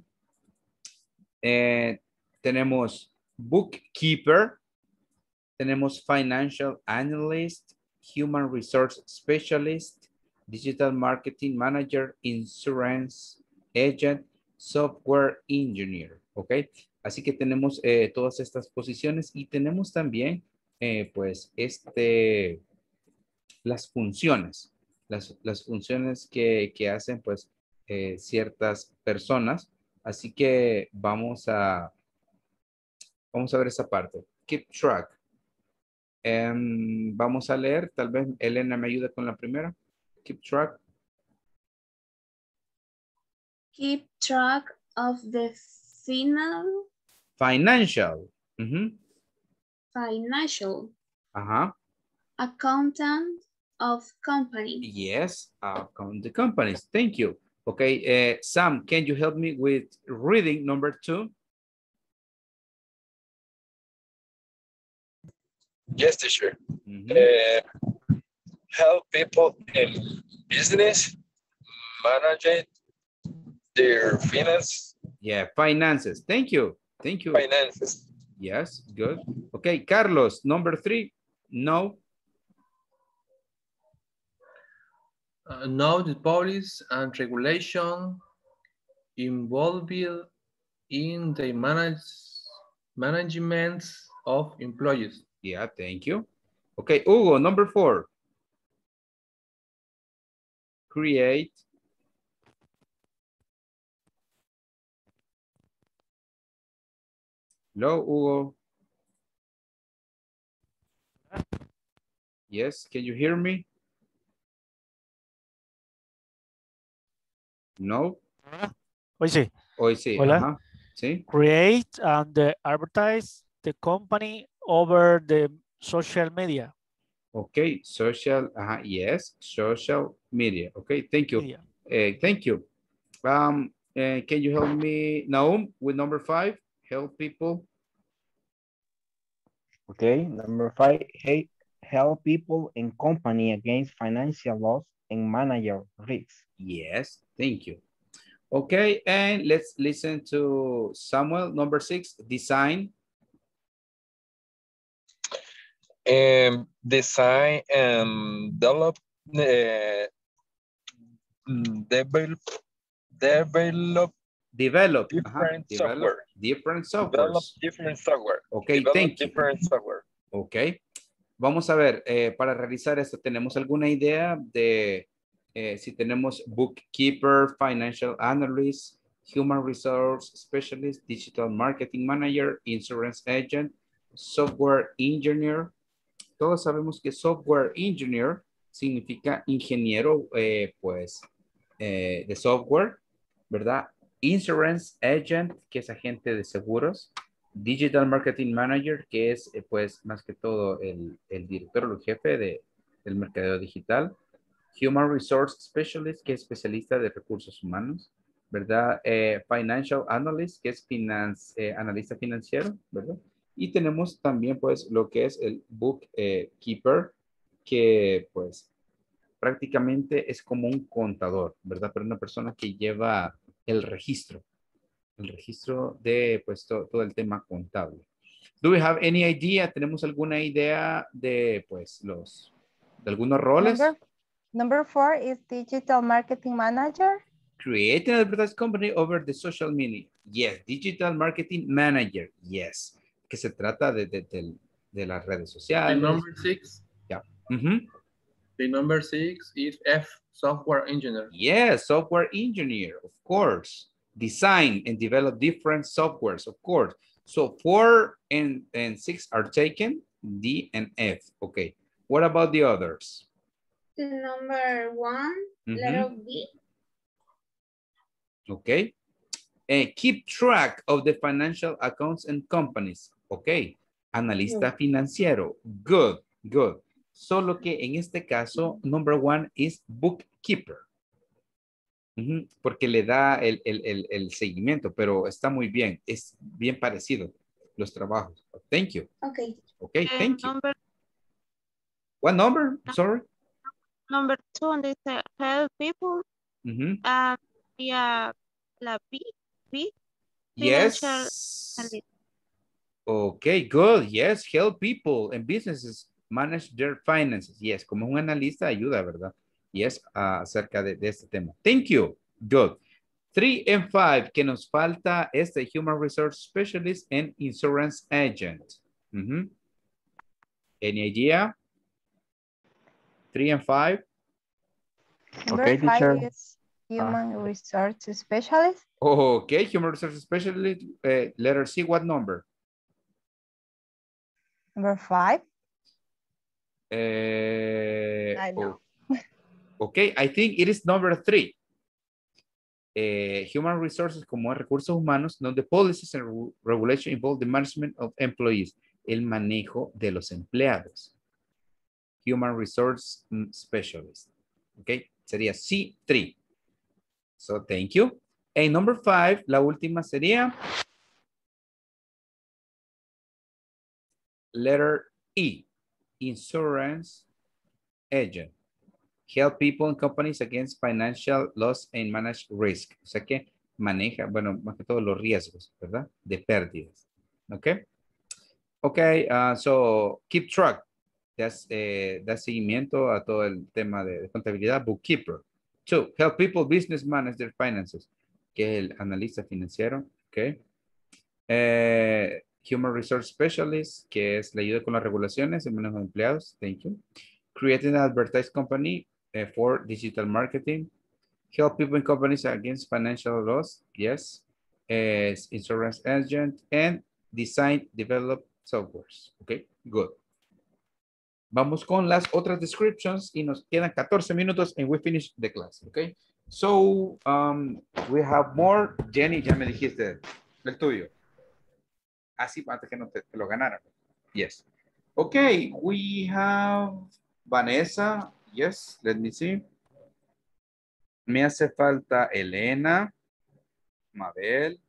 Tenemos bookkeeper, tenemos financial analyst, human resource specialist, digital marketing manager, insurance agent, software engineer, okay? Así que tenemos todas estas posiciones y tenemos también pues las funciones. Las funciones que hacen pues ciertas personas. Así que vamos a ver esa parte. Keep track. Vamos a leer. Tal vez Elena me ayuda con la primera. Keep track. Keep track of the financial. Mm-hmm. Financial. Uh-huh. Accountant of company. Yes, the companies. Thank you. Okay, Sam, can you help me with reading number 2? Yes, teacher. Mm-hmm. Help people in business, manage their finance. Yeah, finances. Thank you. Finances. Yes, good. Okay, Carlos, number 3. No. No, the police and regulation involved in the management of employees. Yeah, thank you. Okay, Hugo, number 4. Create. Hello, Hugo. Yes, can you hear me? No. Hoy sí. Hoy sí. Hola. Ajá. Sí. Create and advertise the company over the social media. Okay, social. Ajá. Yes, social media. Okay, thank you. Media. Thank you. Can you help me, Naum, with number 5? Help people. Okay, number 5. Hey, help people and company against financial loss and manager risks. Yes, thank you. Okay, and let's listen to Samuel. Number 6, design. Design and develop different software. Okay, thank you. Okay. Vamos a ver, para realizar esto, ¿tenemos alguna idea de si tenemos bookkeeper, financial analyst, human resource specialist, digital marketing manager, insurance agent, software engineer? Todos sabemos que software engineer significa ingeniero de software, ¿verdad? Insurance agent, que es agente de seguros. Digital Marketing Manager, que es pues más que todo el director o el jefe del mercadeo digital. Human Resource Specialist, que es especialista de recursos humanos, ¿verdad? Financial Analyst, que es analista financiero, ¿verdad? Y tenemos también pues lo que es el Bookkeeper, que pues prácticamente es como un contador, ¿verdad? Pero una persona que lleva el registro. El registro de pues, todo el tema contable. Do we have any idea? ¿Tenemos alguna idea de pues de algunos roles? Number 4 is digital marketing manager. Create an advertising company over the social media. Yes, digital marketing manager. Yes, que se trata de las redes sociales. The number 6. Yeah. Mm-hmm. The number 6 is F, software engineer. Yes, software engineer, of course. Design and develop different softwares, of course. So 4 and 6 are taken, D and F. Okay, what about the others? The number 1, letter B. Okay, keep track of the financial accounts and companies. Okay, analista financiero, good, good. Solo que en este caso, number 1 is bookkeeper. Porque le da el seguimiento, pero está muy bien. Es bien parecido los trabajos. Thank you. Okay. Okay, thank you. What number? Sorry. Number 2, and they say help people. Yeah, la B. Yes. Okay, good. Yes, help people and businesses manage their finances. Yes, como un analista ayuda, ¿verdad? Yes, acerca de este tema. Thank you. Good. 3 and 5, que nos falta Human Resource Specialist and Insurance Agent. Any idea? 3 and 5. Number okay, 5 is Human Resource Specialist. Okay, Human Resource Specialist. Letter C, what number? Number 5. I know. Okay, I think it is number 3. Human resources, como recursos humanos, no the policies and regulation involve the management of employees. El manejo de los empleados. Human resource specialist. Okay, sería C3. So, thank you. And number 5, la última sería letter E, insurance agent. Help people and companies against financial loss and manage risk. O sea que maneja, bueno, más que todo los riesgos, ¿verdad? De pérdidas. Ok. Ok, so keep track da seguimiento a todo el tema de contabilidad, bookkeeper. 2, help people business manage their finances, que es el analista financiero, ok. Human Resource Specialist, que es la ayuda con las regulaciones, el manejo de empleados, thank you. Creating an advertised company for digital marketing. Help people and companies against financial loss, yes. Insurance agent, and design, develop softwares. Ok, good. Vamos con las otras descriptions y nos quedan 14 minutos and we finish the class, ok? So, we have more. Jenny, ya me dijiste el tuyo. Así, antes que no te lo ganaran. Yes. Ok, we have Vanessa. Yes, let me see. Me hace falta Elena, Mabel,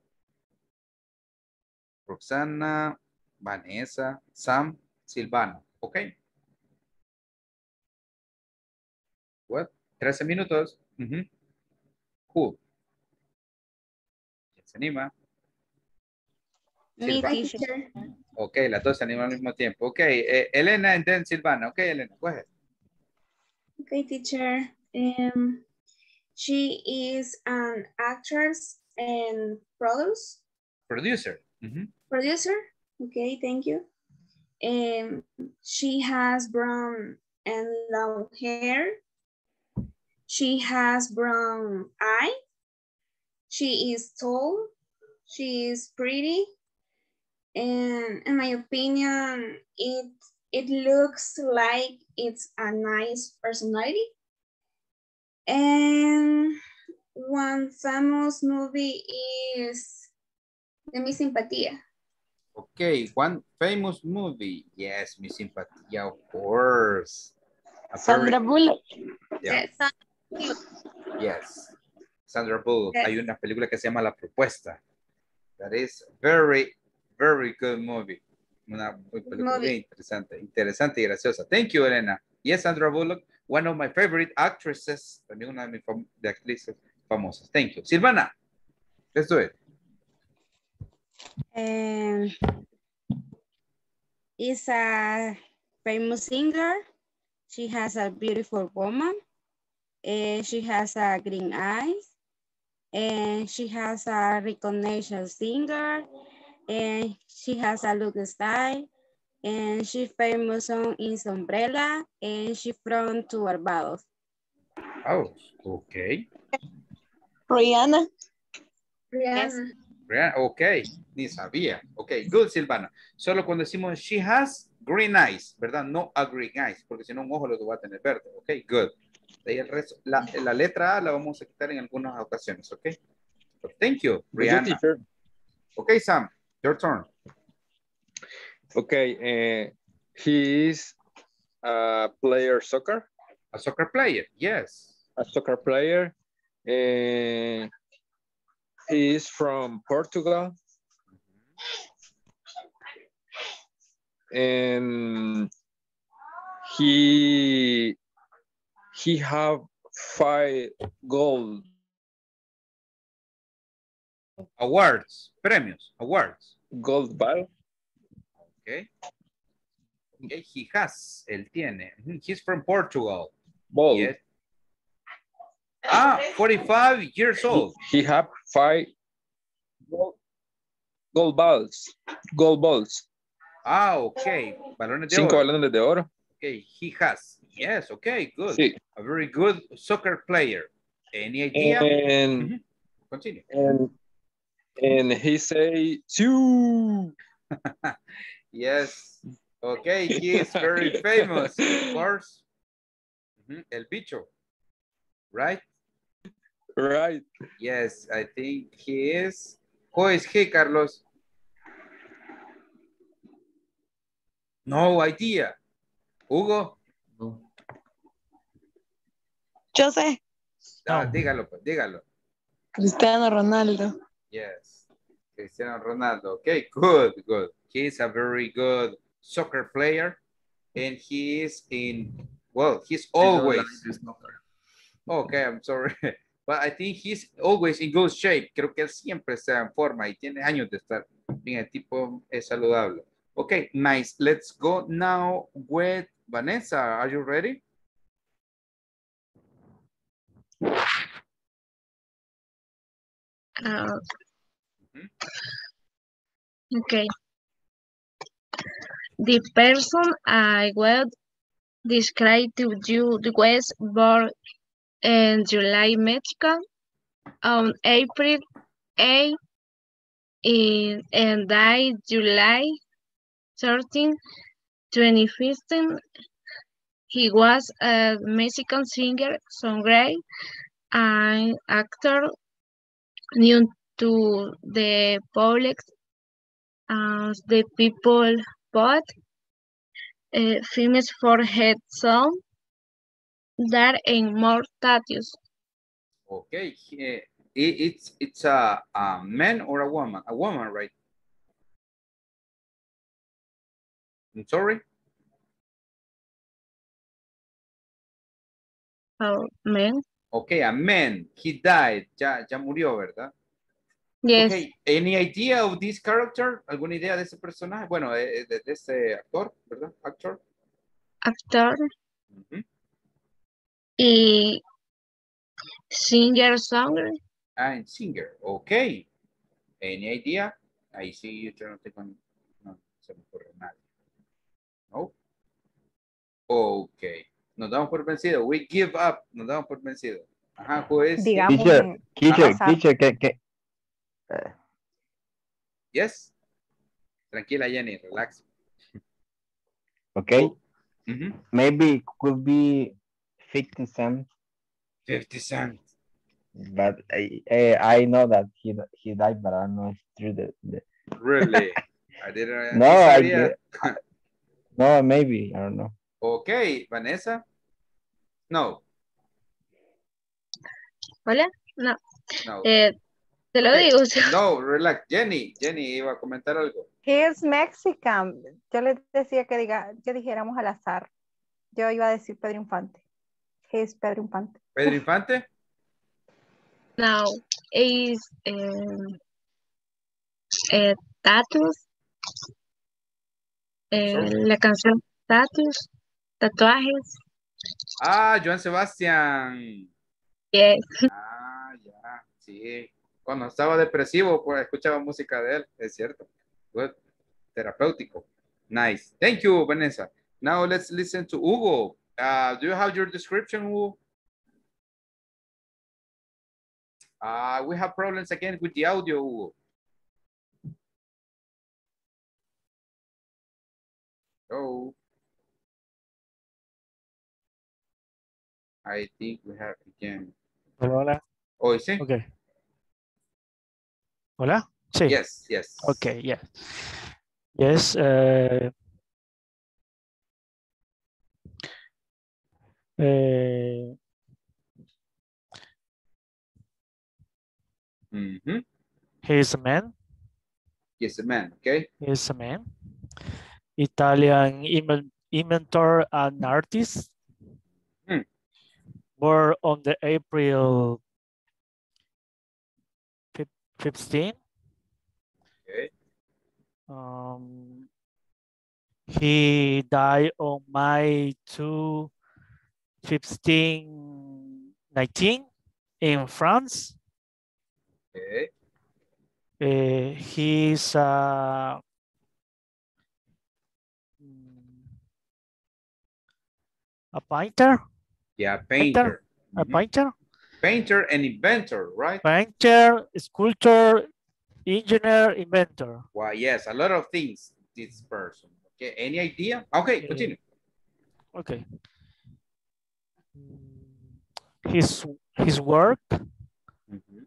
Roxana, Vanessa, Sam, Silvana. Ok. What? 13 minutos. Uh-huh. Who? ¿Quién se anima? Me, teacher. Ok, las dos se animan al mismo tiempo. Ok, Elena and then Silvana. Ok, Elena, go ahead. Ok, teacher. She is an actress and producer. Mm-hmm. Producer. Okay, thank you. She has brown and long hair. She has brown eye. She is tall. She is pretty. And in my opinion, it looks like it's a nice personality. And one famous movie is Mi Simpatía. Okay, one famous movie. Yes, Mi Simpatía, of course. Sandra Bullock. Yeah. Yes, Sandra Bullock. Yes. Hay una película que se llama La Propuesta. That is very, very good movie. Una película muy interesante y graciosa. Thank you, Elena. Yes, Sandra Bullock, one of my favorite actresses. También una de mis actrices famosas. Thank you. Silvana, let's do it. Is a famous singer. She has a beautiful woman. She has a green eyes. And she has a recognizable singer. And she has a look style. And she's famous on Is Umbrella. And she's from to Barbados. Oh, okay. Brianna. Brianna. Yes. Okay, ni sabía. Okay, good, Silvana. Solo cuando decimos she has green eyes, ¿verdad? No a green eyes, porque si no un ojo lo va a tener verde. Okay, good. Ahí el resto, la letra A la vamos a quitar en algunas ocasiones, okay? So, thank you, Brianna. Okay, Sam, your turn. Okay, he is a player soccer. A soccer player, yes. A soccer player. He is from Portugal. And he have 5 gold awards, premios, awards. Gold ball. Okay. Okay, he has, él tiene. He's from Portugal. Ball. Yes. Ah, 45 years old. He have 5 gold balls. Gold balls. Ah, okay. Balones de 5 oro. Balones de oro. Okay, he has. Yes, okay, good. Sí. A very good soccer player. Any idea? And, continue. And he say, two. Yes. Okay, he is very famous, of course. El bicho. Right? Right. Yes, I think he is. Who is he, Carlos? No idea. Hugo? No. Jose. Ah, dígalo, pues, dígalo. Cristiano Ronaldo. Yes. Cristiano Ronaldo. Okay, good, good. He is a very good soccer player. And he is in, well, he's always. Okay, I'm sorry. But I think he's always in good shape. Creo que él siempre está en forma y tiene años de estar. Bien, el tipo es saludable. Okay, nice. Let's go now with Vanessa, are you ready? Okay. The person I will describe to you was born in July, Mexico, on April 8th, and died July 13, 2015. He was a Mexican singer, songwriter, and actor new to the public as the people, but famous for his song Dark and More Tattoos. Okay, it's a man or a woman? A woman, right? I'm sorry. Oh, man. Okay, a man. He died. Ya murió, ¿verdad? Yes. Okay. Any idea of this character? ¿Alguna idea de ese personaje? Bueno, de ese actor, ¿verdad? Actor. Actor. Uh-huh. Y singer, songwriter. Ah, singer. Okay. Any idea? Ahí sí, yo no tengo. No se me ocurre nada. No. Okay. Nos damos por vencido. We give up. Nos damos por vencido. Ajá, pues. Digamos. Teacher, que. Yes. Tranquila, Jenny. Relax. Okay. Mm-hmm. Maybe it could be 50 cents. 50 cents. But I know that he died, but I don't know if it's true. Really? I didn't. No, no, maybe. I don't know. Okay, Vanessa. No. Hola, no. Te lo digo. No, relax. Jenny iba a comentar algo. He is Mexican. Yo les decía que dijéramos al azar. Yo iba a decir Pedro Infante. He is Pedro Infante. ¿Pedro Infante? No, he is Tatus. La canción Tatus. Tatuajes. Ah, Joan Sebastián. Yes. Ah, ya, sí. Cuando estaba depresivo, pues escuchaba música de él, es cierto. Good. Terapéutico. Nice. Thank you, Vanessa. Now let's listen to Hugo. Do you have your description, Hugo? We have problems again with the audio, Hugo. Oh. I think we have again. Hola. Oh, sí. Okay. Hola. Sí. Yes. Okay. Yeah. Yes. Mm-hmm. He is a man. Yes, a man. Okay. He is a man. Italian inventor and artist. Born on the April 15. Okay. He died on May 2, 1519 in France. Okay. He's a painter. Yeah, painter. Mm-hmm. A painter? Painter and inventor, right? Painter, sculptor, engineer, inventor. Wow, yes, a lot of things, this person. Okay, any idea? Okay, continue. Okay. His work. Mm-hmm.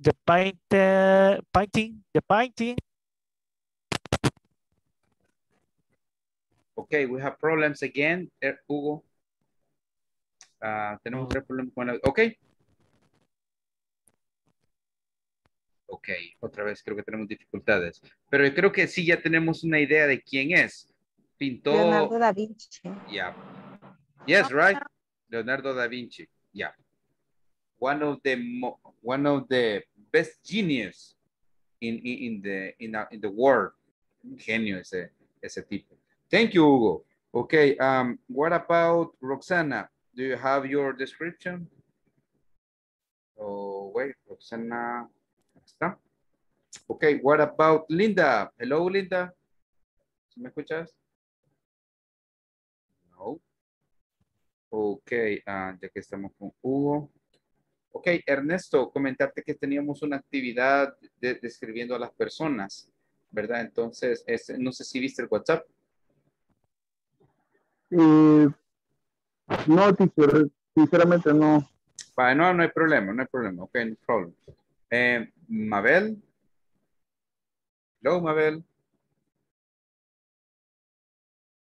The painting. Okay, we have problems again, Hugo. Tenemos tres problemas con la... Ok, otra vez creo que tenemos dificultades. Pero yo creo que sí ya tenemos una idea de quién es. Pintó... Leonardo da Vinci. Yeah. Yes, right? Leonardo da Vinci. Yeah. One of the best genius in the world. un genio ese tipo. Thank you, Hugo. Okay, what about Roxana? Do you have your description? Oh, wait, Roxana. ¿Está? Okay, what about Linda? Hello, Linda. ¿Me escuchas? No. Okay, ya que estamos con Hugo. Ok, Ernesto, comentarte que teníamos una actividad describiendo a las personas, ¿verdad? Entonces, no sé si viste el WhatsApp. No, sinceramente no. Bueno, no hay problema, no hay problema. Ok, no problem. Mabel. Hello, Mabel.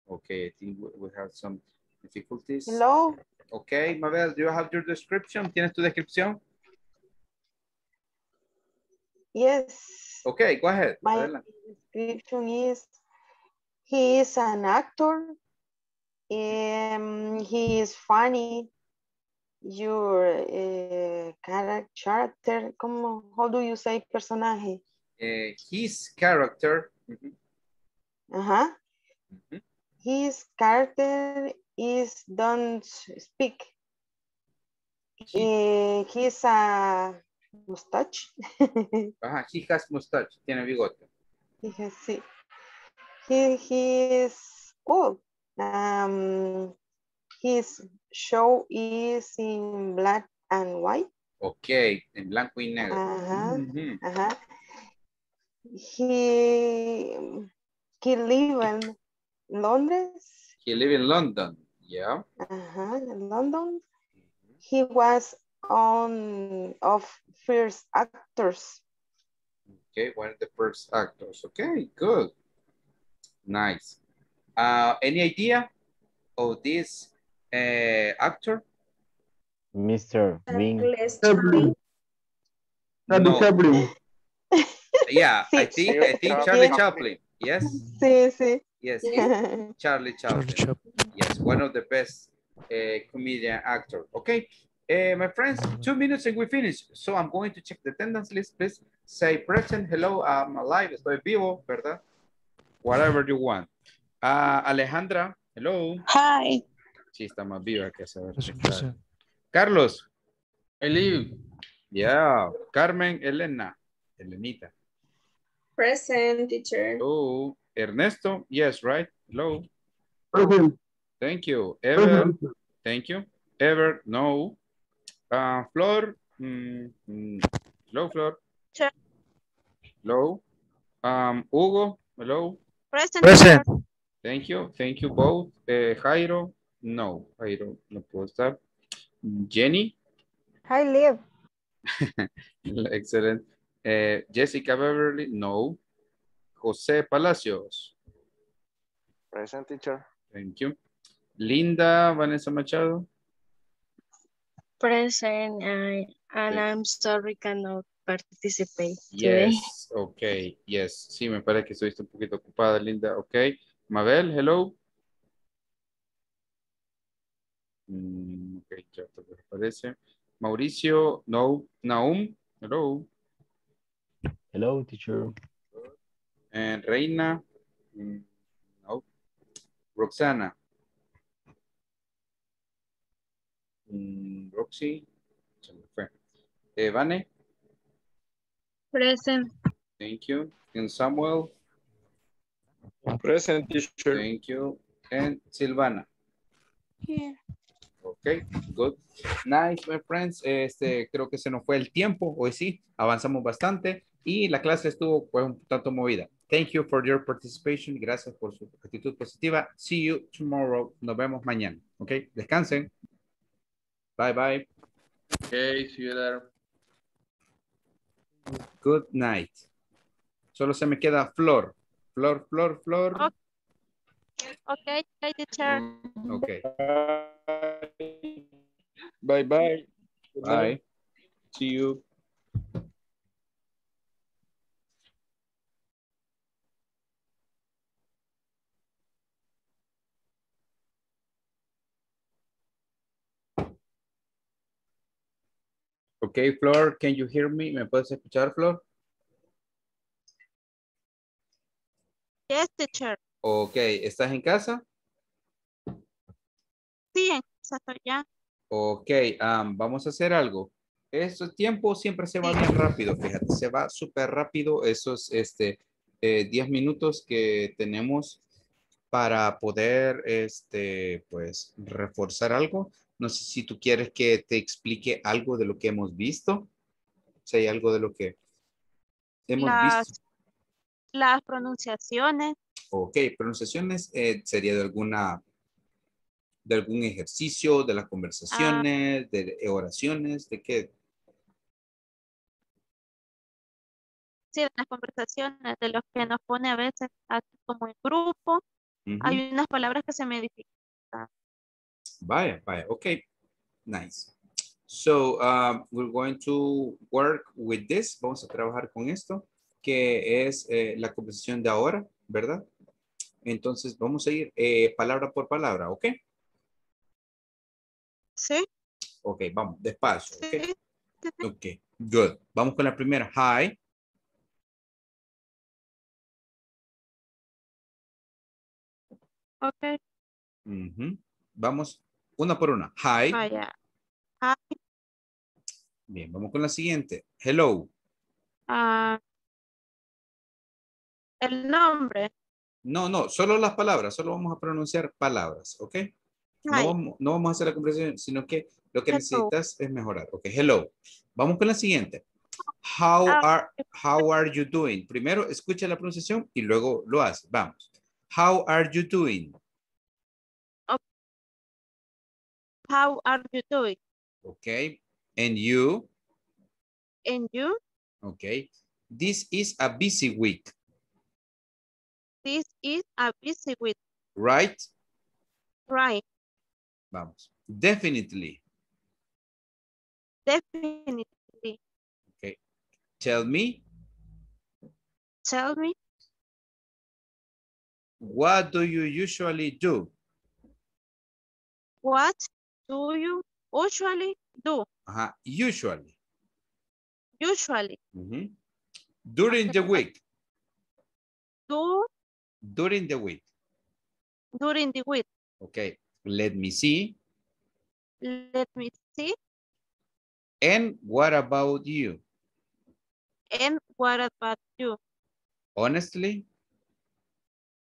Ok, I think we have some difficulties. Hello. Okay, Mabel, do you have your description? ¿Tienes tu descripción? Yes. Okay, go ahead. My description is, he is an actor. He is funny. Your character, how do you say personaje? His character. Mm-hmm. Uh-huh. Mm-hmm. His character is don't speak. He's a mustache. Ajá, he has mustache. Tiene bigote. Sí. He is cool. His show is in black and white. Okay, en blanco y negro. Ajá. Mm-hmm. Ajá. He live in Londres. He live in London. Yeah. Uh-huh, London. He was one of first actors. Okay, one of the first actors. Okay, good. Nice. Any idea of this actor? Mr. Bing. Charlie Chaplin. Yeah, I think Charlie Chaplin. Yes. Sí, sí. Yes, Charlie Chaplin. Yes, one of the best comedian actor. Okay, my friends, 2 minutes and we finish. So I'm going to check the attendance list, please. Say present, hello, I'm alive, estoy vivo, ¿verdad? Whatever you want. Alejandra, hello. Hi. Sí, está más viva que saber. Carlos. Eliu. Yeah. Carmen, Elena. Elenita. Present, teacher. Hello. Ernesto, yes, right? Hello. Present. Thank you. Ever, thank you. Ever, no. Flor, hello, Flor. Sure. Hello. Hugo, hello. Present. Present. Thank you both. Jairo, no. Jairo, no puedo estar. Jenny. Hi, Liv. Excellent. Jessica Beverly, no. José Palacios. Present, teacher. Thank you. Linda Vanessa Machado. Present, and I'm sorry cannot participate today. Yes, okay, yes. Sí, me parece que estuviste un poquito ocupada, Linda. Okay. Mabel, hello. Okay, ya te parece. Mauricio, no. Naum, hello. Hello, teacher. Reina, no. Roxana, Roxy, se me fue. Vane, present. Thank you. And Samuel, present. Thank you. And Silvana, here. Yeah. Ok, good. Nice, my friends. Creo que se nos fue el tiempo. Hoy sí, avanzamos bastante y la clase estuvo pues, un tanto movida. Thank you for your participation. Gracias por su actitud positiva. See you tomorrow. Nos vemos mañana. Ok, descansen. Bye, bye. Ok, see you there. Good night. Solo se me queda Flor. Flor. Ok, teacher. Ok. Bye, bye. Bye. See you. Okay, Flor, can you hear me? ¿Me puedes escuchar, Flor? Yes, teacher. Ok, ¿estás en casa? Sí, en casa estoy ya. Ok, vamos a hacer algo. Estos tiempos siempre se van bien rápido, fíjate, se va súper rápido esos 10 minutos que tenemos para poder pues reforzar algo. No sé si tú quieres que te explique algo de lo que hemos visto. Si hay algo de lo que hemos visto. Las pronunciaciones. Ok, pronunciaciones sería de alguna... ¿De algún ejercicio, de las conversaciones, de oraciones, de qué? Sí, de las conversaciones, de los que nos pone a veces como en grupo. Uh-huh. Hay unas palabras que se me dificultan. Vaya, vaya, okay, nice. So, we're going to work with this. Vamos a trabajar con esto, que es la conversación de ahora, ¿verdad? Entonces, vamos a ir palabra por palabra, ¿ok? Sí. Ok, vamos, despacio. Sí. Okay. Ok, good. Vamos con la primera. Hi. Ok. Uh-huh. Vamos una por una. Hi. Oh, yeah. Hi. Bien, vamos con la siguiente. Hello. El nombre. No, no, solo las palabras. Solo vamos a pronunciar palabras, ¿ok? No vamos a hacer la conversación, sino que lo que necesitas es mejorar. Ok, hello. Vamos con la siguiente. How are you doing? Primero escucha la pronunciación y luego lo haces. Vamos. How are you doing? How are you doing? Ok. And you? And you? Ok. This is a busy week. This is a busy week. Right? Right. Vamos. Definitely. Definitely. Okay. Tell me. Tell me. What do you usually do? What do you usually do? Uh-huh. Usually. Usually. Mm-hmm. During the week. During the week. During the week. Okay. Let me see. Let me see. And what about you? And what about you? Honestly?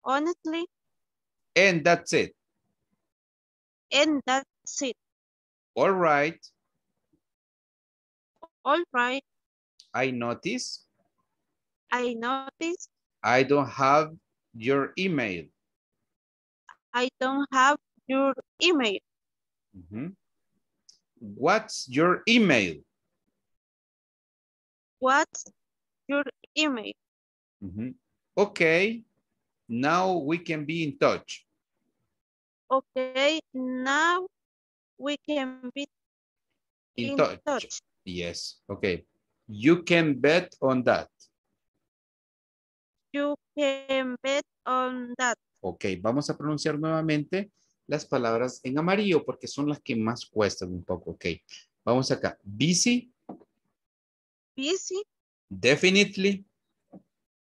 Honestly? And that's it. And that's it. All right. All right. I notice. I notice. I don't have your email. I don't have your email. Mm-hmm. What's your email? What's your email? Mm-hmm. Okay, now we can be in touch. Okay, now we can be in touch. Yes, okay. You can bet on that. You can bet on that. Ok, vamos a pronunciar nuevamente las palabras en amarillo porque son las que más cuestan un poco. Ok, vamos acá. Busy. Busy. Definitely.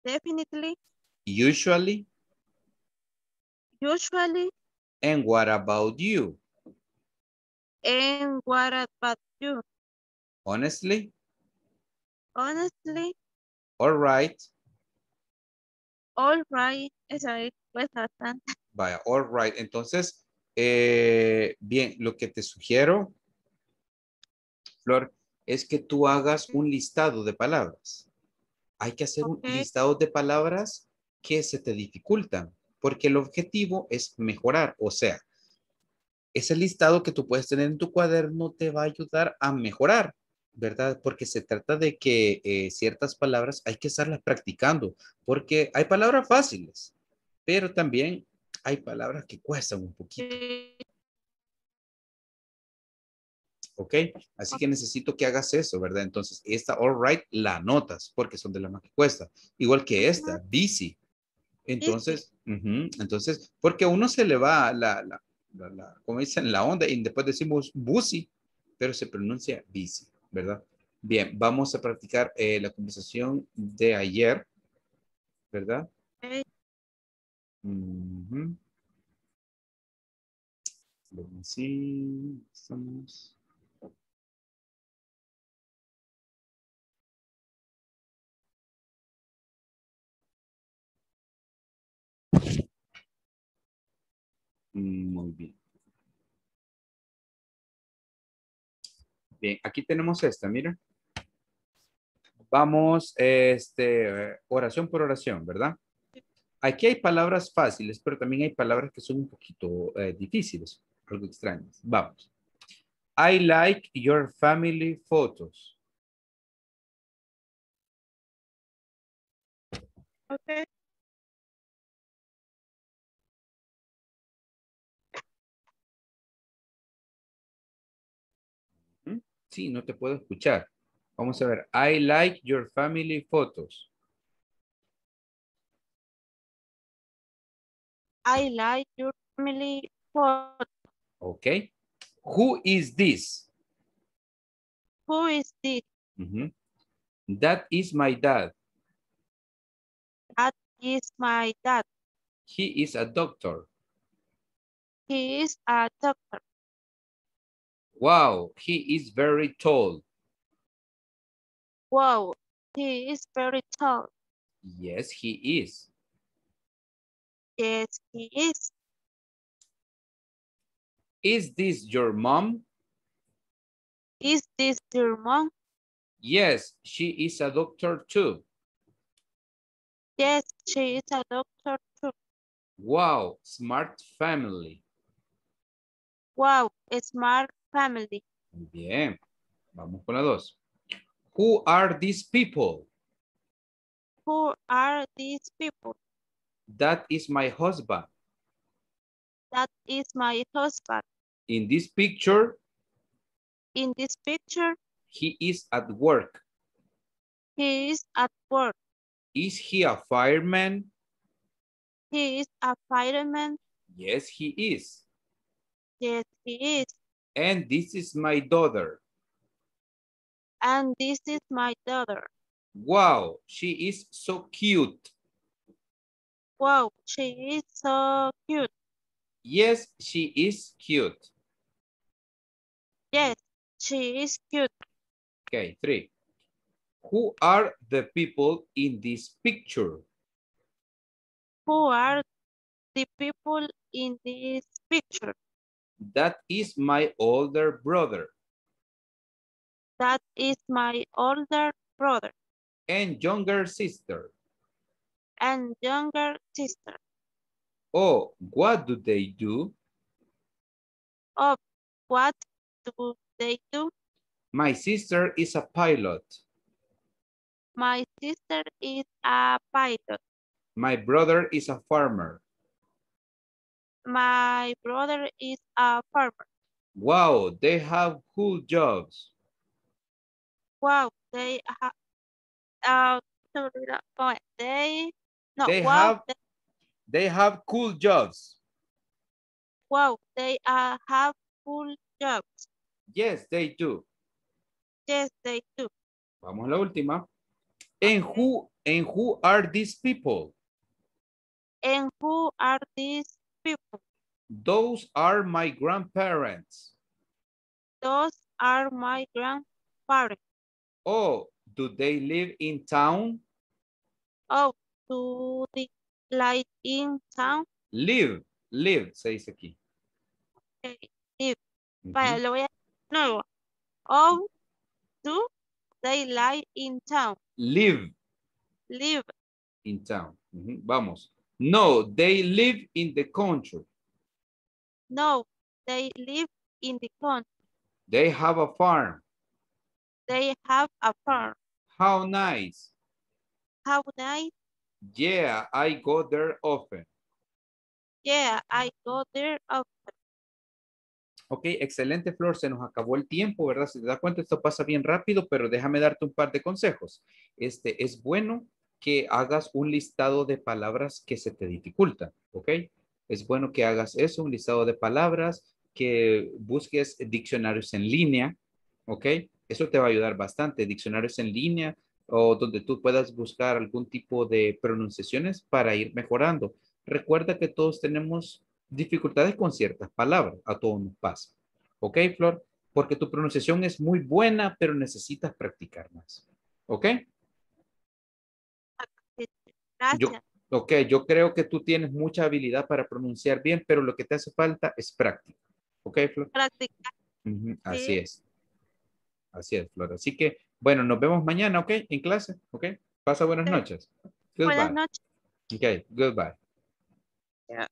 Definitely. Usually. Usually. And what about you? And what about you? Honestly. Honestly. All right. All right. Esa es. Vaya, all right. Entonces, bien, lo que te sugiero, Flor, es que tú hagas un listado de palabras. Hay que hacer un listado de palabras que se te dificultan, porque el objetivo es mejorar. O sea, ese listado que tú puedes tener en tu cuaderno te va a ayudar a mejorar, ¿verdad? Porque se trata de que ciertas palabras hay que estarlas practicando, porque hay palabras fáciles. Pero también hay palabras que cuestan un poquito. Ok, así que necesito que hagas eso, ¿verdad? Entonces, esta all right la anotas porque son de las más que cuesta. Igual que esta, busy. Entonces, entonces porque a uno se le va como dicen, la onda y después decimos busy, pero se pronuncia busy, ¿verdad? Bien, vamos a practicar la conversación de ayer, ¿verdad? Así estamos. Muy bien. Bien, aquí tenemos esta, miren. Vamos, oración por oración, ¿verdad? Aquí hay palabras fáciles, pero también hay palabras que son un poquito difíciles, algo extrañas. Vamos. I like your family photos. Okay. Sí, no te puedo escuchar. Vamos a ver. I like your family photos. I like your family photos. Okay. Who is this? Who is this? That is my dad. That is my dad. He is a doctor. He is a doctor. Wow, he is very tall. Wow, he is very tall. Yes, he is. Yes, he is. Is this your mom? Is this your mom? Yes, she is a doctor too. Yes, she is a doctor too. Wow, smart family. Wow, smart family. Bien, vamos con la dos. Who are these people? Who are these people? That is my husband. That is my husband. In this picture. In this picture. He is at work. He is at work. Is he a fireman? He is a fireman. Yes, he is. Yes, he is. And this is my daughter. And this is my daughter. Wow, she is so cute. Wow, she is so cute. Yes, she is cute. Yes, she is cute. Okay, three. Who are the people in this picture? Who are the people in this picture? That is my older brother. That is my older brother. And younger sister. And younger sister. Oh, what do they do? Oh, what do they do? My sister is a pilot. My sister is a pilot. My brother is a farmer. My brother is a farmer. Wow, they have cool jobs. Wow, they have cool jobs. Wow, they have cool jobs. Yes, they do. Yes, they do. Vamos a la última. And who are these people? And who are these people? Those are my grandparents. Those are my grandparents. Oh, do they live in town? Oh, do they live in town? Live, se dice aquí. Okay, live. Vale, lo voy a nuevo. Oh, do they live in town? Live. In town. Vamos. No, they live in the country. No, they live in the country. They have a farm. They have a farm. How nice. How nice. Yeah, I go there often. Yeah, I go there often. Ok, excelente, Flor, se nos acabó el tiempo, ¿verdad? Si te das cuenta, esto pasa bien rápido, pero déjame darte un par de consejos. Es bueno que hagas un listado de palabras que se te dificultan, ¿ok? Es bueno que hagas eso, un listado de palabras, que busques diccionarios en línea, ¿ok? Eso te va a ayudar bastante, diccionarios en línea o donde tú puedas buscar algún tipo de pronunciaciones para ir mejorando. Recuerda que todos tenemos dificultades con ciertas palabras. A todos nos pasa. ¿Ok, Flor? Porque tu pronunciación es muy buena, pero necesitas practicar más. ¿Ok? Gracias. Yo creo que tú tienes mucha habilidad para pronunciar bien, pero lo que te hace falta es práctica. ¿Ok, Flor? Practicar. Sí. Así es. Así es, Flor. Así que, bueno, nos vemos mañana, ¿ok? En clase, ¿ok? Pasa buenas noches. Goodbye. Buenas noches. Ok, goodbye. Yeah.